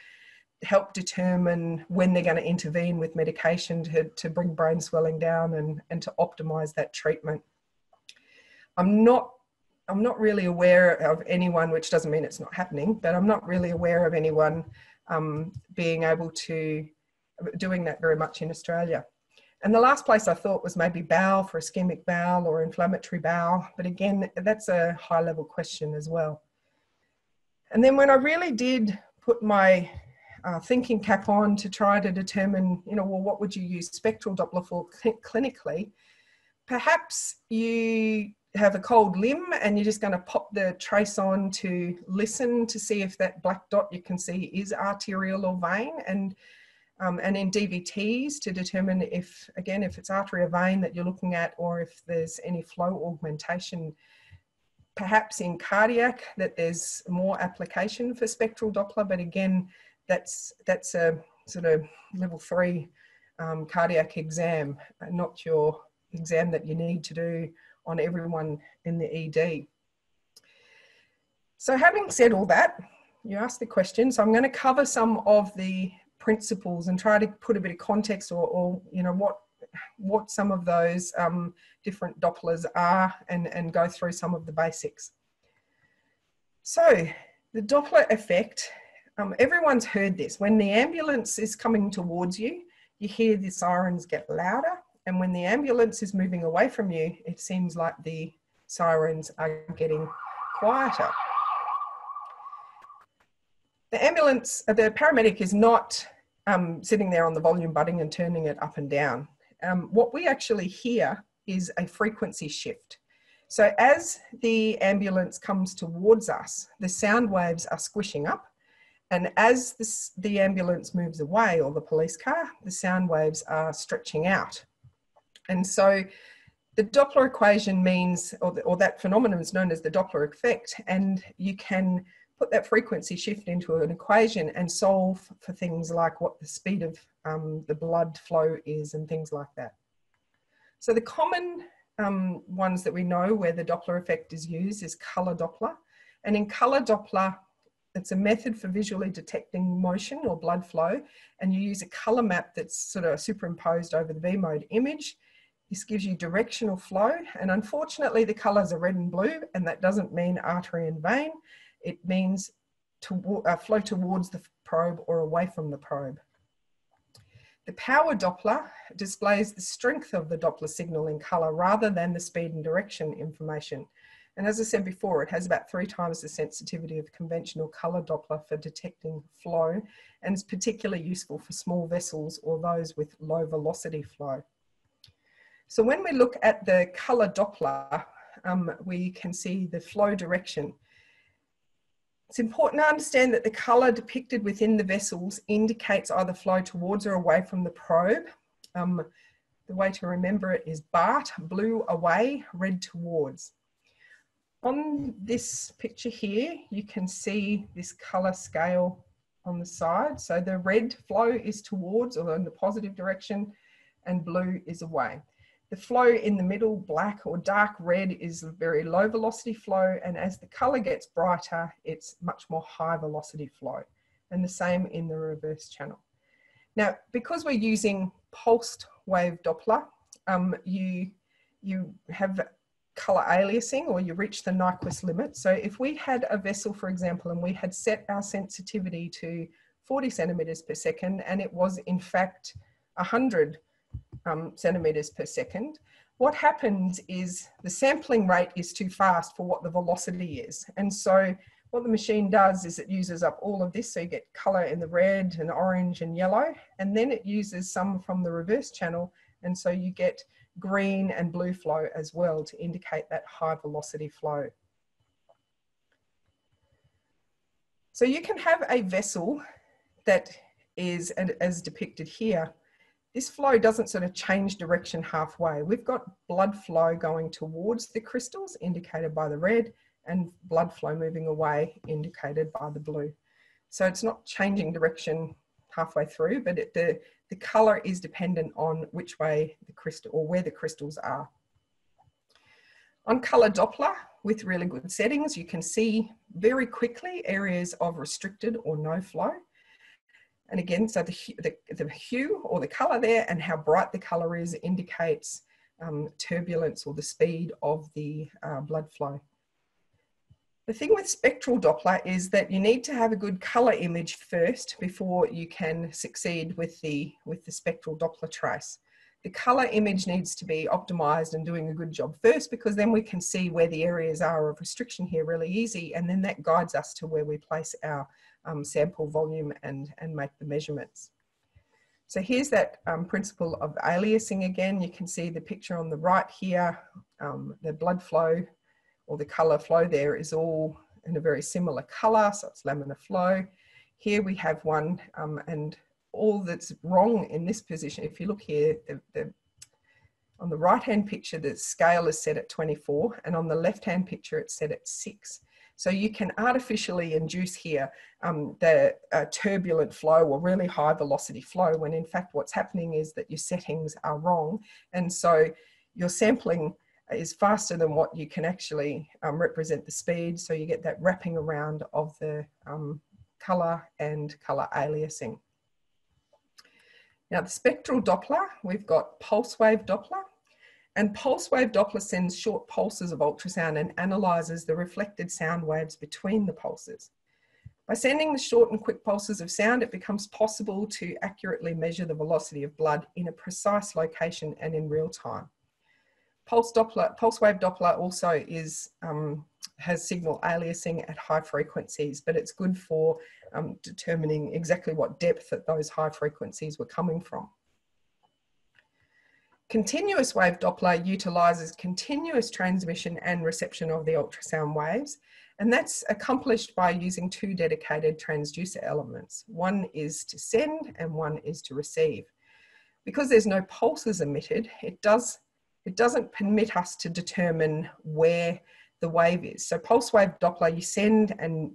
help determine when they're going to intervene with medication to bring brain swelling down and to optimize that treatment. I'm not really aware of anyone, which doesn't mean it's not happening, but I'm not really aware of anyone being able to doing that very much in Australia. And the last place I thought was maybe bowel for ischemic bowel or inflammatory bowel, but again, that's a high level question as well. And then when I really did put my thinking cap on to try to determine, you know, well, what would you use spectral Doppler for clinically? Perhaps you have a cold limb and you're just going to pop the trace on to listen to see if that black dot you can see is arterial or vein, and in DVTs to determine if, again, if it's artery or vein that you're looking at, or if there's any flow augmentation. Perhaps in cardiac that there's more application for spectral Doppler, but again, that's a sort of level 3 cardiac exam, not your exam that you need to do on everyone in the ED. So having said all that, you asked the question, so I'm going to cover some of the principles and try to put a bit of context, or you know, what some of those different Dopplers are, and go through some of the basics. So the Doppler effect. Everyone's heard this. When the ambulance is coming towards you, you hear the sirens get louder. And when the ambulance is moving away from you, it seems like the sirens are getting quieter. The ambulance, the paramedic is not sitting there on the volume button and turning it up and down. What we actually hear is a frequency shift. So as the ambulance comes towards us, the sound waves are squishing up. And as the ambulance moves away, or the police car, the sound waves are stretching out. And so the Doppler equation means, or that phenomenon is known as the Doppler effect, and you can put that frequency shift into an equation and solve for things like what the speed of the blood flow is and things like that. So the common ones that we know where the Doppler effect is used is colour Doppler. And in colour Doppler, it's a method for visually detecting motion or blood flow, and you use a colour map that's sort of superimposed over the V-mode image. This gives you directional flow, and unfortunately the colours are red and blue, and that doesn't mean artery and vein. It means flow towards the probe or away from the probe. The power Doppler displays the strength of the Doppler signal in colour rather than the speed and direction information. And as I said before, it has about 3 times the sensitivity of conventional colour Doppler for detecting flow, and is particularly useful for small vessels or those with low velocity flow. So when we look at the colour Doppler, we can see the flow direction. It's important to understand that the colour depicted within the vessels indicates either flow towards or away from the probe. The way to remember it is BART, blue away, red towards. On this picture here, you can see this colour scale on the side. So the red flow is towards, or in the positive direction, and blue is away. The flow in the middle, black or dark red, is a very low velocity flow, and as the colour gets brighter, it's much more high velocity flow, and the same in the reverse channel. Now, because we're using pulsed shockwave Doppler, you have color aliasing, or you reach the Nyquist limit. So if we had a vessel, for example, and we had set our sensitivity to 40 centimeters per second, and it was in fact 100 centimeters per second, what happens is the sampling rate is too fast for what the velocity is. And so what the machine does is it uses up all of this. So you get color in the red and orange and yellow, and then it uses some from the reverse channel. And so you get green and blue flow as well to indicate that high velocity flow. So you can have a vessel that is, as depicted here, this flow doesn't sort of change direction halfway. We've got blood flow going towards the crystals, indicated by the red, and blood flow moving away, indicated by the blue. So it's not changing direction halfway through, but the color is dependent on which way the crystal, or where the crystals are. On color Doppler, with really good settings, you can see very quickly areas of restricted or no flow. And again, so the hue or the color there and how bright the color is indicates turbulence or the speed of the blood flow. The thing with spectral Doppler is that you need to have a good color image first before you can succeed with the spectral Doppler trace. The color image needs to be optimized and doing a good job first, because then we can see where the areas are of restriction here really easy, and then that guides us to where we place our sample volume and make the measurements. So here's that principle of aliasing again. You can see the picture on the right here, the blood flow or the color flow there is all in a very similar color, so it's laminar flow. Here we have one, and all that's wrong in this position, if you look here, on the right-hand picture, the scale is set at 24, and on the left-hand picture, it's set at 6. So you can artificially induce here the turbulent flow or really high velocity flow, when in fact what's happening is that your settings are wrong. And so your sampling is faster than what you can actually represent the speed. So you get that wrapping around of the color and color aliasing. Now the spectral Doppler, we've got pulse wave Doppler, and pulse wave Doppler sends short pulses of ultrasound and analyzes the reflected sound waves between the pulses. By sending the short and quick pulses of sound, it becomes possible to accurately measure the velocity of blood in a precise location and in real time. Pulse wave Doppler also is, has signal aliasing at high frequencies, but it's good for determining exactly what depth that those high frequencies were coming from. Continuous wave Doppler utilizes continuous transmission and reception of the ultrasound waves, and that's accomplished by using two dedicated transducer elements. One is to send and one is to receive. Because there's no pulses emitted, it doesn't permit us to determine where the wave is. So pulse wave Doppler, you send and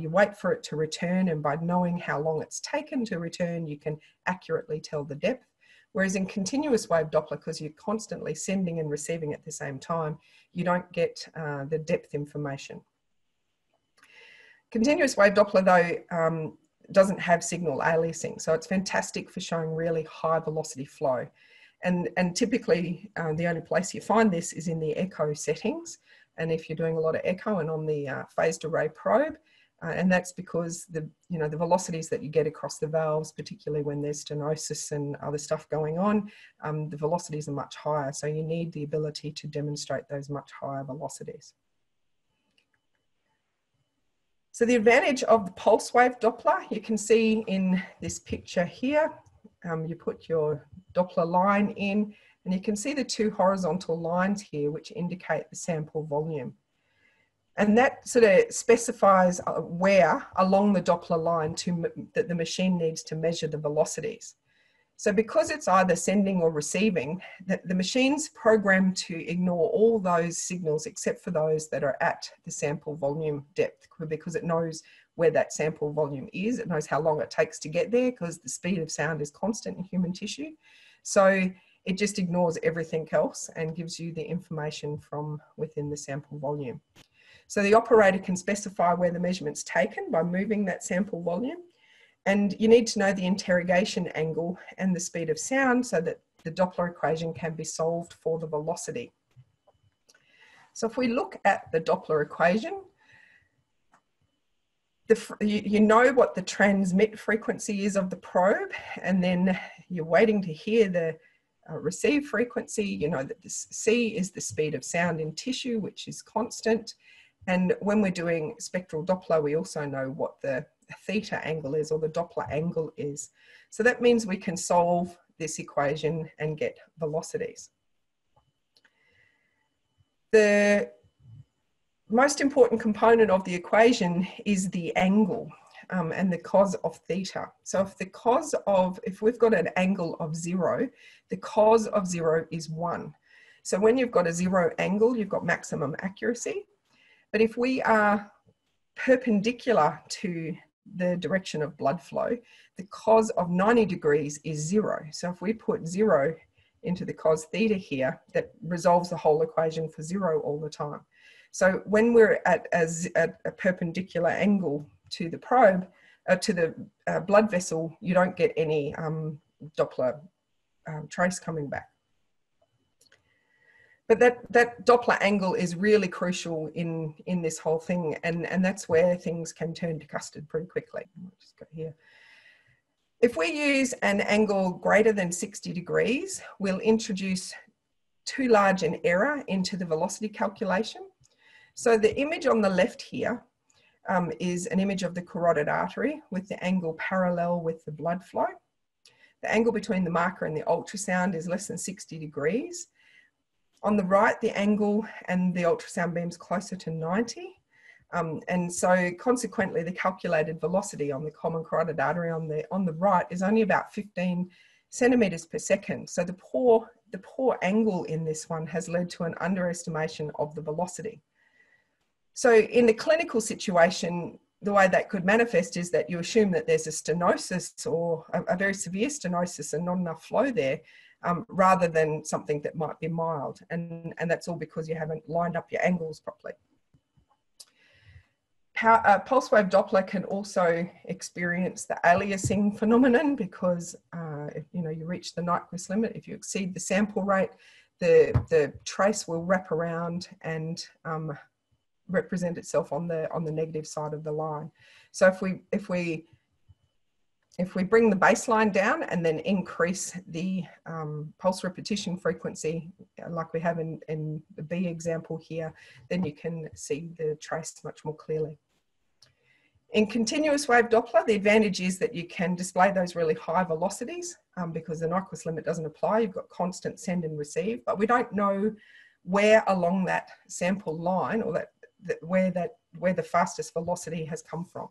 you wait for it to return, and by knowing how long it's taken to return, you can accurately tell the depth. Whereas in continuous wave Doppler, because you're constantly sending and receiving at the same time, you don't get the depth information. Continuous wave Doppler though doesn't have signal aliasing, so it's fantastic for showing really high velocity flow. And typically the only place you find this is in the echo settings. And if you're doing a lot of echo and on the phased array probe, and that's because the velocities that you get across the valves, particularly when there's stenosis and other stuff going on, the velocities are much higher. So you need the ability to demonstrate those much higher velocities. So the advantage of the pulse wave Doppler, you can see in this picture here, you put your Doppler line in, and you can see the two horizontal lines here, which indicate the sample volume. And that sort of specifies where along the Doppler line that the machine needs to measure the velocities. So because it's either sending or receiving, the machine's programmed to ignore all those signals except for those that are at the sample volume depth, because it knows where that sample volume is. It knows how long it takes to get there, because the speed of sound is constant in human tissue. So it just ignores everything else and gives you the information from within the sample volume. So the operator can specify where the measurement's taken by moving that sample volume. And you need to know the interrogation angle and the speed of sound so that the Doppler equation can be solved for the velocity. So if we look at the Doppler equation, you know what the transmit frequency is of the probe, and then you're waiting to hear the receive frequency. You know that this C is the speed of sound in tissue, which is constant. And when we're doing spectral Doppler, we also know what the theta angle is, or the Doppler angle is. So that means we can solve this equation and get velocities. The most important component of the equation is the angle and the cos of theta. So if the cos of, if we've got an angle of 0, the cos of 0 is 1. So when you've got a 0 angle, you've got maximum accuracy. But if we are perpendicular to the direction of blood flow, the cos of 90 degrees is 0. So if we put 0 into the cos theta here, that resolves the whole equation for 0 all the time. So when we're at a perpendicular angle to the probe, to the blood vessel, you don't get any Doppler trace coming back. But that Doppler angle is really crucial in this whole thing, and that's where things can turn to custard pretty quickly. I'll just go here. If we use an angle greater than 60 degrees, we'll introduce too large an error into the velocity calculation. So the image on the left here is an image of the carotid artery with the angle parallel with the blood flow. The angle between the marker and the ultrasound is less than 60 degrees. On the right, the angle and the ultrasound beam's closer to 90. And so consequently, the calculated velocity on the common carotid artery on the right is only about 15 centimetres per second. So the poor angle in this one has led to an underestimation of the velocity. So in the clinical situation, the way that could manifest is that you assume that there's a stenosis or a very severe stenosis and not enough flow there, rather than something that might be mild. And that's all because you haven't lined up your angles properly. Pulse wave Doppler can also experience the aliasing phenomenon because if, you know, you reach the Nyquist limit, if you exceed the sample rate, the trace will wrap around and represent itself on the negative side of the line. So if we bring the baseline down and then increase the pulse repetition frequency, like we have in the B example here, then you can see the trace much more clearly. In continuous wave Doppler, the advantage is that you can display those really high velocities because the Nyquist limit doesn't apply. You've got constant send and receive, but we don't know where along that sample line or where the fastest velocity has come from.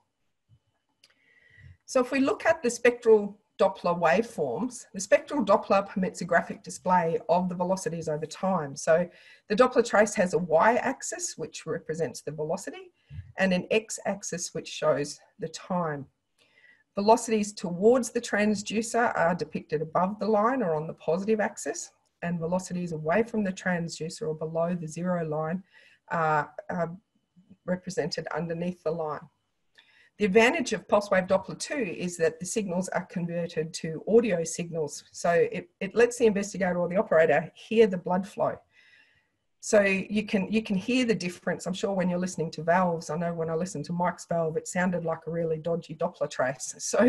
So if we look at the spectral Doppler waveforms, the spectral Doppler permits a graphic display of the velocities over time. So the Doppler trace has a y-axis, which represents the velocity, and an x-axis, which shows the time. Velocities towards the transducer are depicted above the line or on the positive axis, and velocities away from the transducer or below the zero line are represented underneath the line. The advantage of pulse wave Doppler 2 is that the signals are converted to audio signals. So it lets the investigator or the operator hear the blood flow. So you can hear the difference. I'm sure when you're listening to valves, I know when I listened to Mike's valve, it sounded like a really dodgy Doppler trace. So,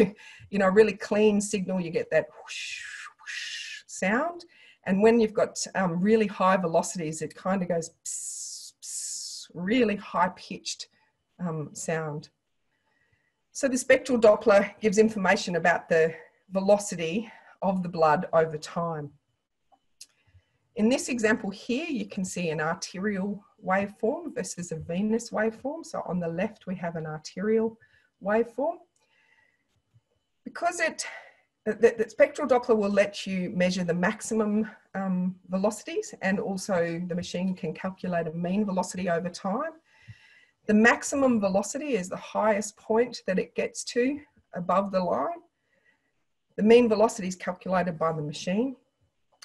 you know, really clean signal, you get that whoosh, whoosh sound. And when you've got really high velocities, it kind of goes pss, pss, really high-pitched sound. So the spectral Doppler gives information about the velocity of the blood over time. In this example here, you can see an arterial waveform versus a venous waveform. So on the left, we have an arterial waveform. Because the spectral Doppler will let you measure the maximum velocities, and also the machine can calculate a mean velocity over time. The maximum velocity is the highest point that it gets to above the line. The mean velocity is calculated by the machine.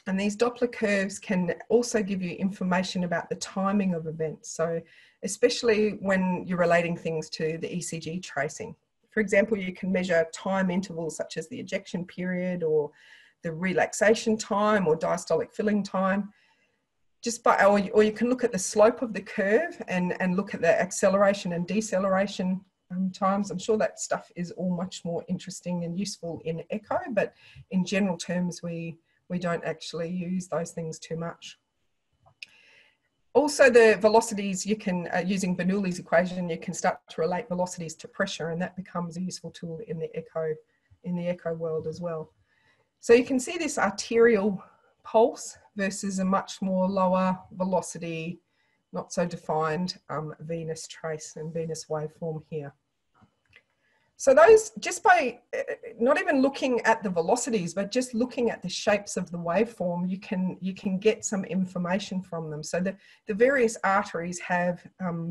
And these Doppler curves can also give you information about the timing of events. So especially when you're relating things to the ECG tracing. For example, you can measure time intervals such as the ejection period or the relaxation time or diastolic filling time. Just by, or you can look at the slope of the curve and look at the acceleration and deceleration times. I'm sure that stuff is all much more interesting and useful in echo, but in general terms, we don't actually use those things too much. Also, the velocities, you can, using Bernoulli's equation, you can start to relate velocities to pressure, and that becomes a useful tool in the echo world as well. So you can see this arterial pulse versus a much more lower velocity, not so defined venous trace and venous waveform here. So those, just by not even looking at the velocities, but just looking at the shapes of the waveform, you can get some information from them. So the various arteries have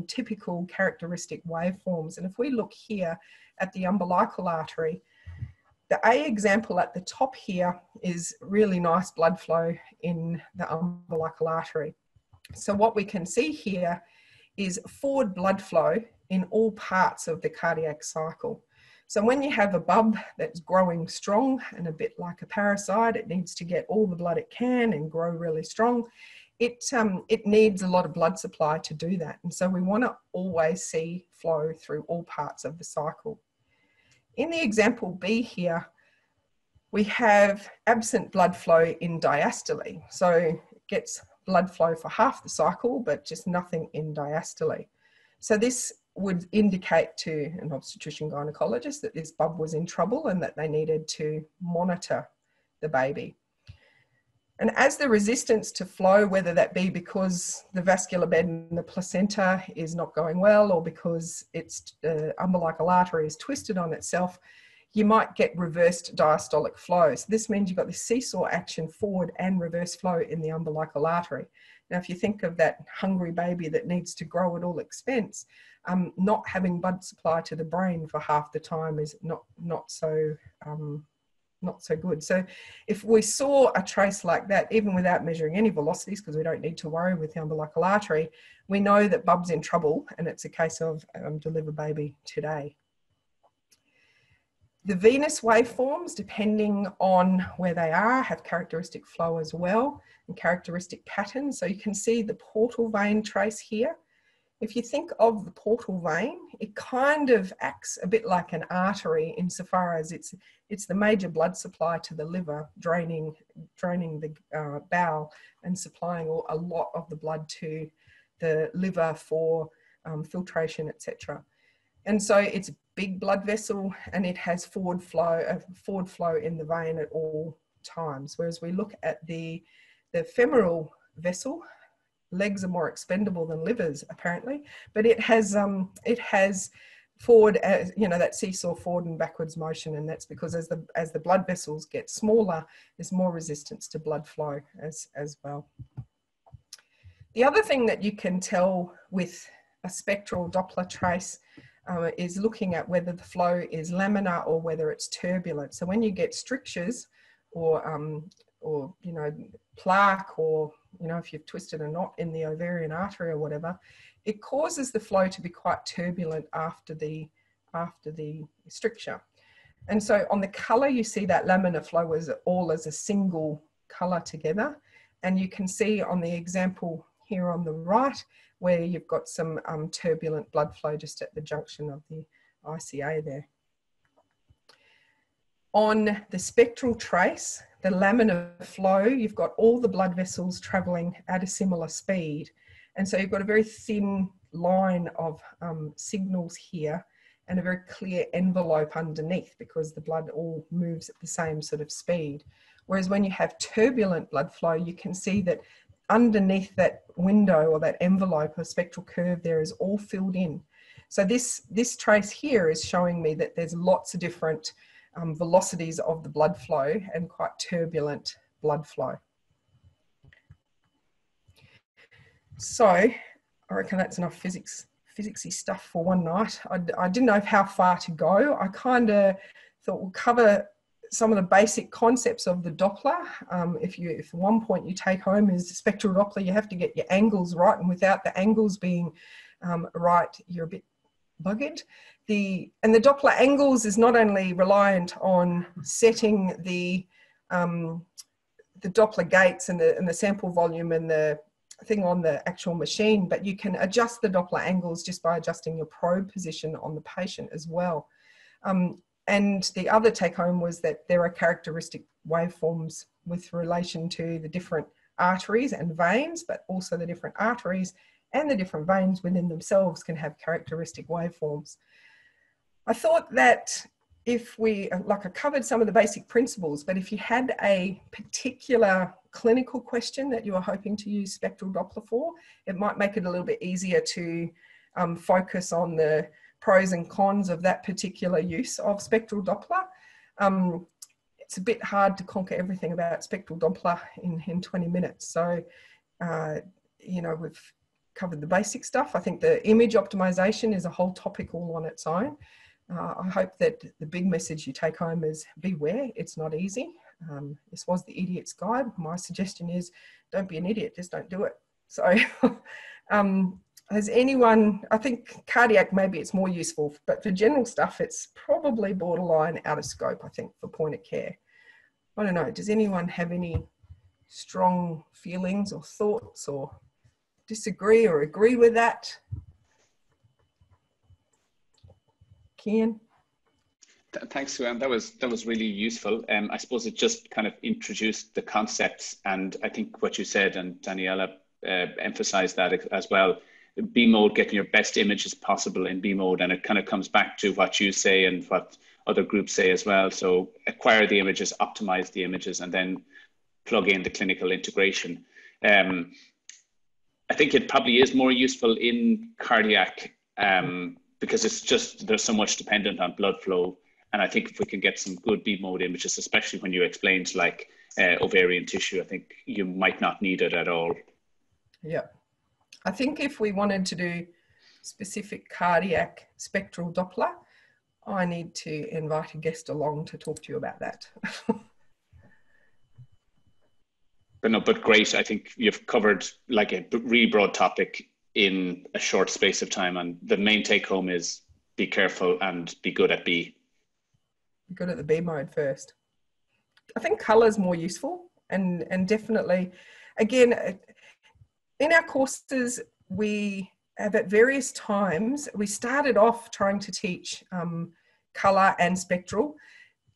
typical characteristic waveforms. And if we look here at the umbilical artery, the A example at the top here is really nice blood flow in the umbilical artery. So what we can see here is forward blood flow in all parts of the cardiac cycle. So when you have a bub that's growing strong and a bit like a parasite, it needs to get all the blood it can and grow really strong. It needs a lot of blood supply to do that. And so we want to always see flow through all parts of the cycle. In the example B here, we have absent blood flow in diastole. So it gets blood flow for half the cycle, but just nothing in diastole. So this would indicate to an obstetrician gynecologist that this bub was in trouble and that they needed to monitor the baby. And as the resistance to flow, whether that be because the vascular bed in the placenta is not going well or because its umbilical artery is twisted on itself, you might get reversed diastolic flow. So this means you've got this seesaw action, forward and reverse flow in the umbilical artery. Now, if you think of that hungry baby that needs to grow at all expense, not having blood supply to the brain for half the time is not so good. So if we saw a trace like that, even without measuring any velocities, because we don't need to worry with the umbilical artery, we know that bub's in trouble and it's a case of deliver baby today. The venous waveforms, depending on where they are, have characteristic flow as well and characteristic patterns. So you can see the portal vein trace here. If you think of the portal vein, it kind of acts a bit like an artery insofar as it's the major blood supply to the liver, draining the bowel and supplying a lot of the blood to the liver for filtration, etc. And so it's a big blood vessel and it has forward flow in the vein at all times. Whereas we look at the femoral vessel, legs are more expendable than livers apparently, but it has forward, you know, that seesaw forward and backwards motion, and that's because as the blood vessels get smaller, there's more resistance to blood flow as well. The other thing that you can tell with a spectral Doppler trace is looking at whether the flow is laminar or whether it's turbulent. So when you get strictures or you know, plaque, or you know, if you've twisted a knot in the ovarian artery or whatever, it causes the flow to be quite turbulent after the stricture. And so on the colour, you see that laminar flow is all as a single colour together. And you can see on the example here on the right, where you've got some turbulent blood flow just at the junction of the ICA there. On the spectral trace, the laminar flow, you've got all the blood vessels travelling at a similar speed. And so you've got a very thin line of signals here and a very clear envelope underneath because the blood all moves at the same sort of speed. Whereas when you have turbulent blood flow, you can see that underneath that window or that envelope or spectral curve there is all filled in. So this trace here is showing me that there's lots of different velocities of the blood flow and quite turbulent blood flow. So I reckon that's enough physicsy stuff for one night. I didn't know how far to go. I kind of thought we'll cover some of the basic concepts of the Doppler. If one point you take home is the spectral Doppler, you have to get your angles right, and without the angles being right, you're a bit buggered. And the Doppler angles is not only reliant on setting the Doppler gates and the sample volume and the thing on the actual machine, but you can adjust the Doppler angles just by adjusting your probe position on the patient as well. And the other take home was that there are characteristic waveforms with relation to the different arteries and veins, but also the different arteries and the different veins within themselves can have characteristic waveforms. I thought that if we, like I covered some of the basic principles, but if you had a particular clinical question that you were hoping to use spectral Doppler for, it might make it a little bit easier to focus on the pros and cons of that particular use of spectral Doppler. It's a bit hard to conquer everything about spectral Doppler in 20 minutes. So, you know, we've covered the basic stuff. I think the image optimization is a whole topic all on its own. I hope that the big message you take home is beware, it's not easy. This was the idiot's guide. My suggestion is don't be an idiot, just don't do it. So has anyone, I think cardiac, maybe it's more useful, but for general stuff, it's probably borderline out of scope, I think, for point of care. I don't know, does anyone have any strong feelings or thoughts or disagree or agree with that? Ian? Thanks, Sue Ann. That was really useful. I suppose it just kind of introduced the concepts, and I think what you said and Daniela emphasized that as well. B mode, getting your best image as possible in B mode, and it kind of comes back to what you say and what other groups say as well. So acquire the images, optimize the images, and then plug in the clinical integration. I think it probably is more useful in cardiac because it's just, there's so much dependent on blood flow. And I think if we can get some good B mode images, especially when you explained like ovarian tissue, I think you might not need it at all. Yeah. I think if we wanted to do specific cardiac spectral Doppler, I need to invite a guest along to talk to you about that. But no, but great. I think you've covered like a really broad topic in a short space of time, and the main take home is be careful and be good at B. Be good at the B mode first. I think colour is more useful, and definitely, again, in our courses we have at various times, we started off trying to teach colour and spectral,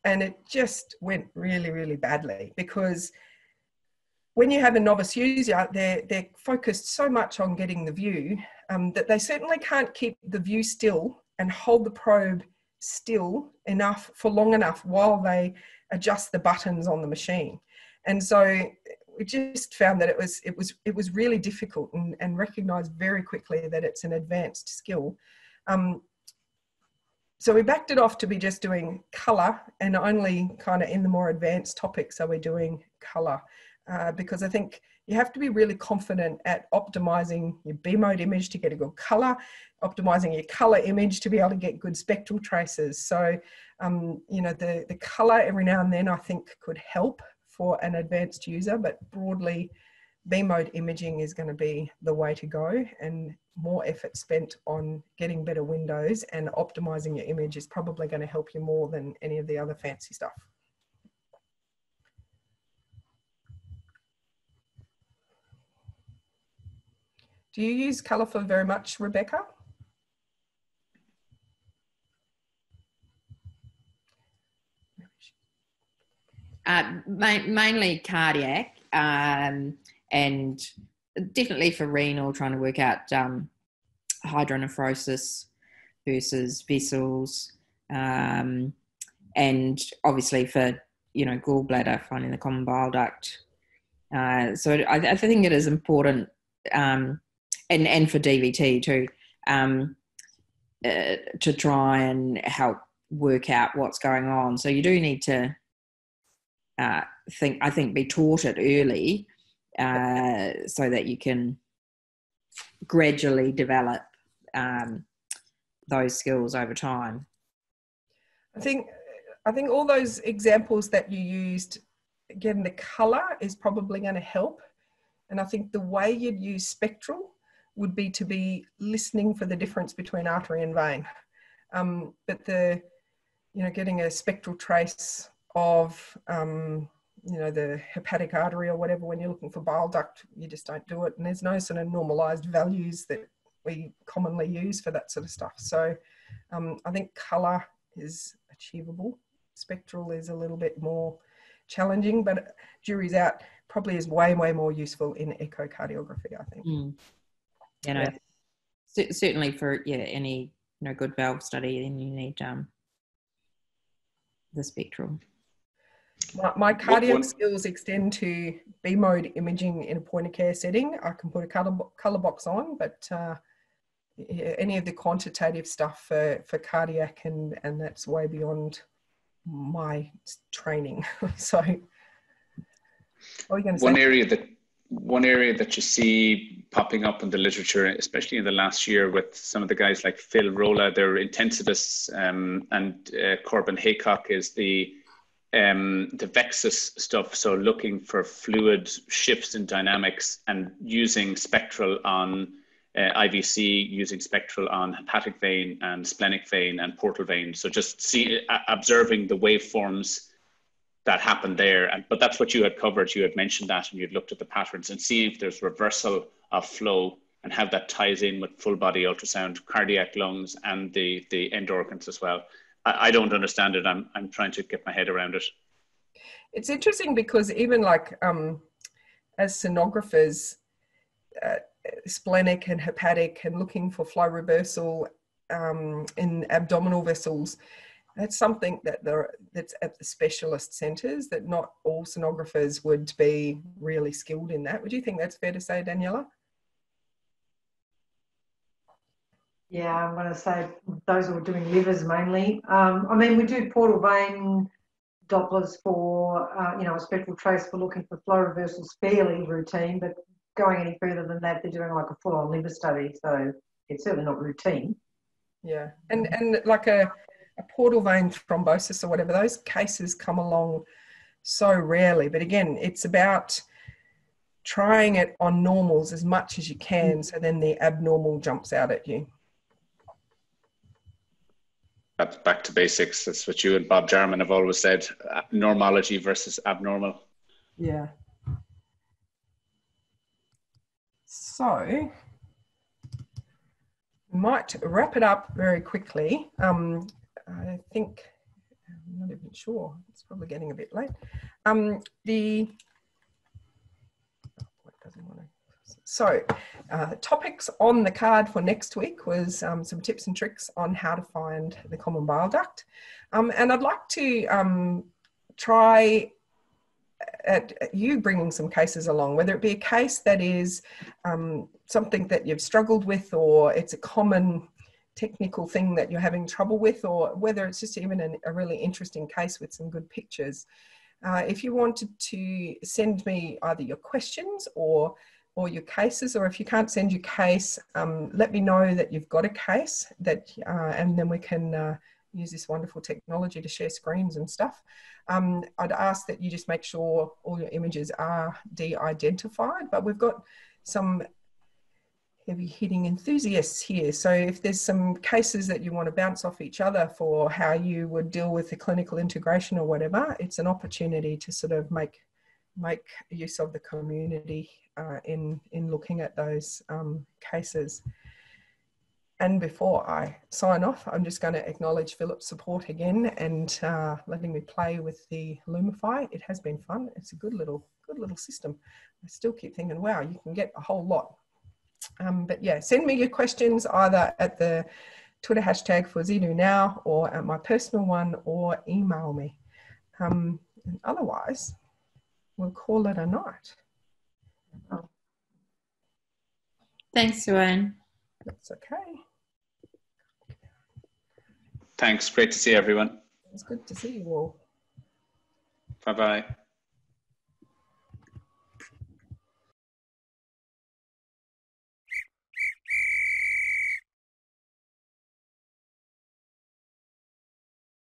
and it just went really, really badly, because when you have a novice user, they're focused so much on getting the view that they certainly can't keep the view still and hold the probe still enough for long enough while they adjust the buttons on the machine. And so we just found that it was really difficult, and recognised very quickly that it's an advanced skill. So we backed it off to be just doing colour, and only kind of in the more advanced topics are we doing colour. Because I think you have to be really confident at optimizing your B mode image to get a good color, optimizing your color image to be able to get good spectral traces. So, you know, the color every now and then I think could help for an advanced user, but broadly B mode imaging is going to be the way to go, and more effort spent on getting better windows and optimizing your image is probably going to help you more than any of the other fancy stuff. Do you use colour for very much, Rebecca? Mainly cardiac, and definitely for renal, trying to work out hydronephrosis versus vessels, and obviously for, you know, gallbladder, finding the common bile duct. So I think it is important. And for DVT too, to try and help work out what's going on. So you do need to be taught it early, so that you can gradually develop those skills over time. I think all those examples that you used, again, the colour is probably going to help, and I think the way you'd use spectral would be to be listening for the difference between artery and vein. But getting a spectral trace of you know, the hepatic artery or whatever, when you're looking for bile duct, you just don't do it. And there's no sort of normalized values that we commonly use for that sort of stuff. So I think color is achievable. Spectral is a little bit more challenging, but jury's out, probably is way more useful in echocardiography, I think. Mm. You know, yeah. Certainly for any good valve study, then you need the spectral. My cardiac skills extend to B-mode imaging in a point-of-care setting. I can put a colour box on, but any of the quantitative stuff for cardiac and that's way beyond my training. So, what are you going to say? One area that you see popping up in the literature, especially in the last year, with some of the guys like Phil Rolla, they're intensivists, and Corbin Haycock is the VEXUS stuff, so looking for fluid shifts in dynamics and using spectral on IVC, using spectral on hepatic vein and splenic vein and portal vein. So just observing the waveforms that happened there. But that's what you had covered. You had mentioned that and you'd looked at the patterns and seeing if there's reversal of flow and how that ties in with full body ultrasound, cardiac, lungs, and the end organs as well. I don't understand it. I'm trying to get my head around it. It's interesting because even like as sonographers, splenic and hepatic and looking for flow reversal in abdominal vessels, that's something that that's at the specialist centres, that not all sonographers would be really skilled in that. Would you think that's fair to say, Daniela? Yeah, I'm going to say those who are doing livers mainly. I mean, we do portal vein Dopplers for, a spectral trace for looking for flow reversals, fairly routine, but going any further than that, they're doing like a full-on liver study, so it's certainly not routine. Yeah, and like a portal vein thrombosis or whatever, those cases come along so rarely. But again, it's about trying it on normals as much as you can, so then the abnormal jumps out at you. That's back to basics. That's what you and Bob Jarman have always said, normology versus abnormal. Yeah. So, might wrap it up very quickly. I think, I'm not even sure, it's probably getting a bit late. So topics on the card for next week was some tips and tricks on how to find the common bile duct. And I'd like to try at you bringing some cases along, whether it be a case that is something that you've struggled with, or it's a common technical thing that you're having trouble with, or whether it's just even a really interesting case with some good pictures. If you wanted to send me either your questions or your cases, or if you can't send your case, let me know that you've got a case that, and then we can use this wonderful technology to share screens and stuff. I'd ask that you just make sure all your images are de-identified, but we've got some heavy hitting enthusiasts here. So if there's some cases that you want to bounce off each other for how you would deal with the clinical integration or whatever, it's an opportunity to sort of make use of the community in looking at those cases. And before I sign off, I'm just going to acknowledge Philip's support again and letting me play with the Lumify. It has been fun. It's a good little system. I still keep thinking, wow, you can get a whole lot. But yeah, send me your questions either at the Twitter hashtag for Zedu Now, or at my personal one, or email me. And otherwise, we'll call it a night. Thanks, Suanne. That's okay. Thanks. Great to see everyone. It's good to see you all. Bye-bye.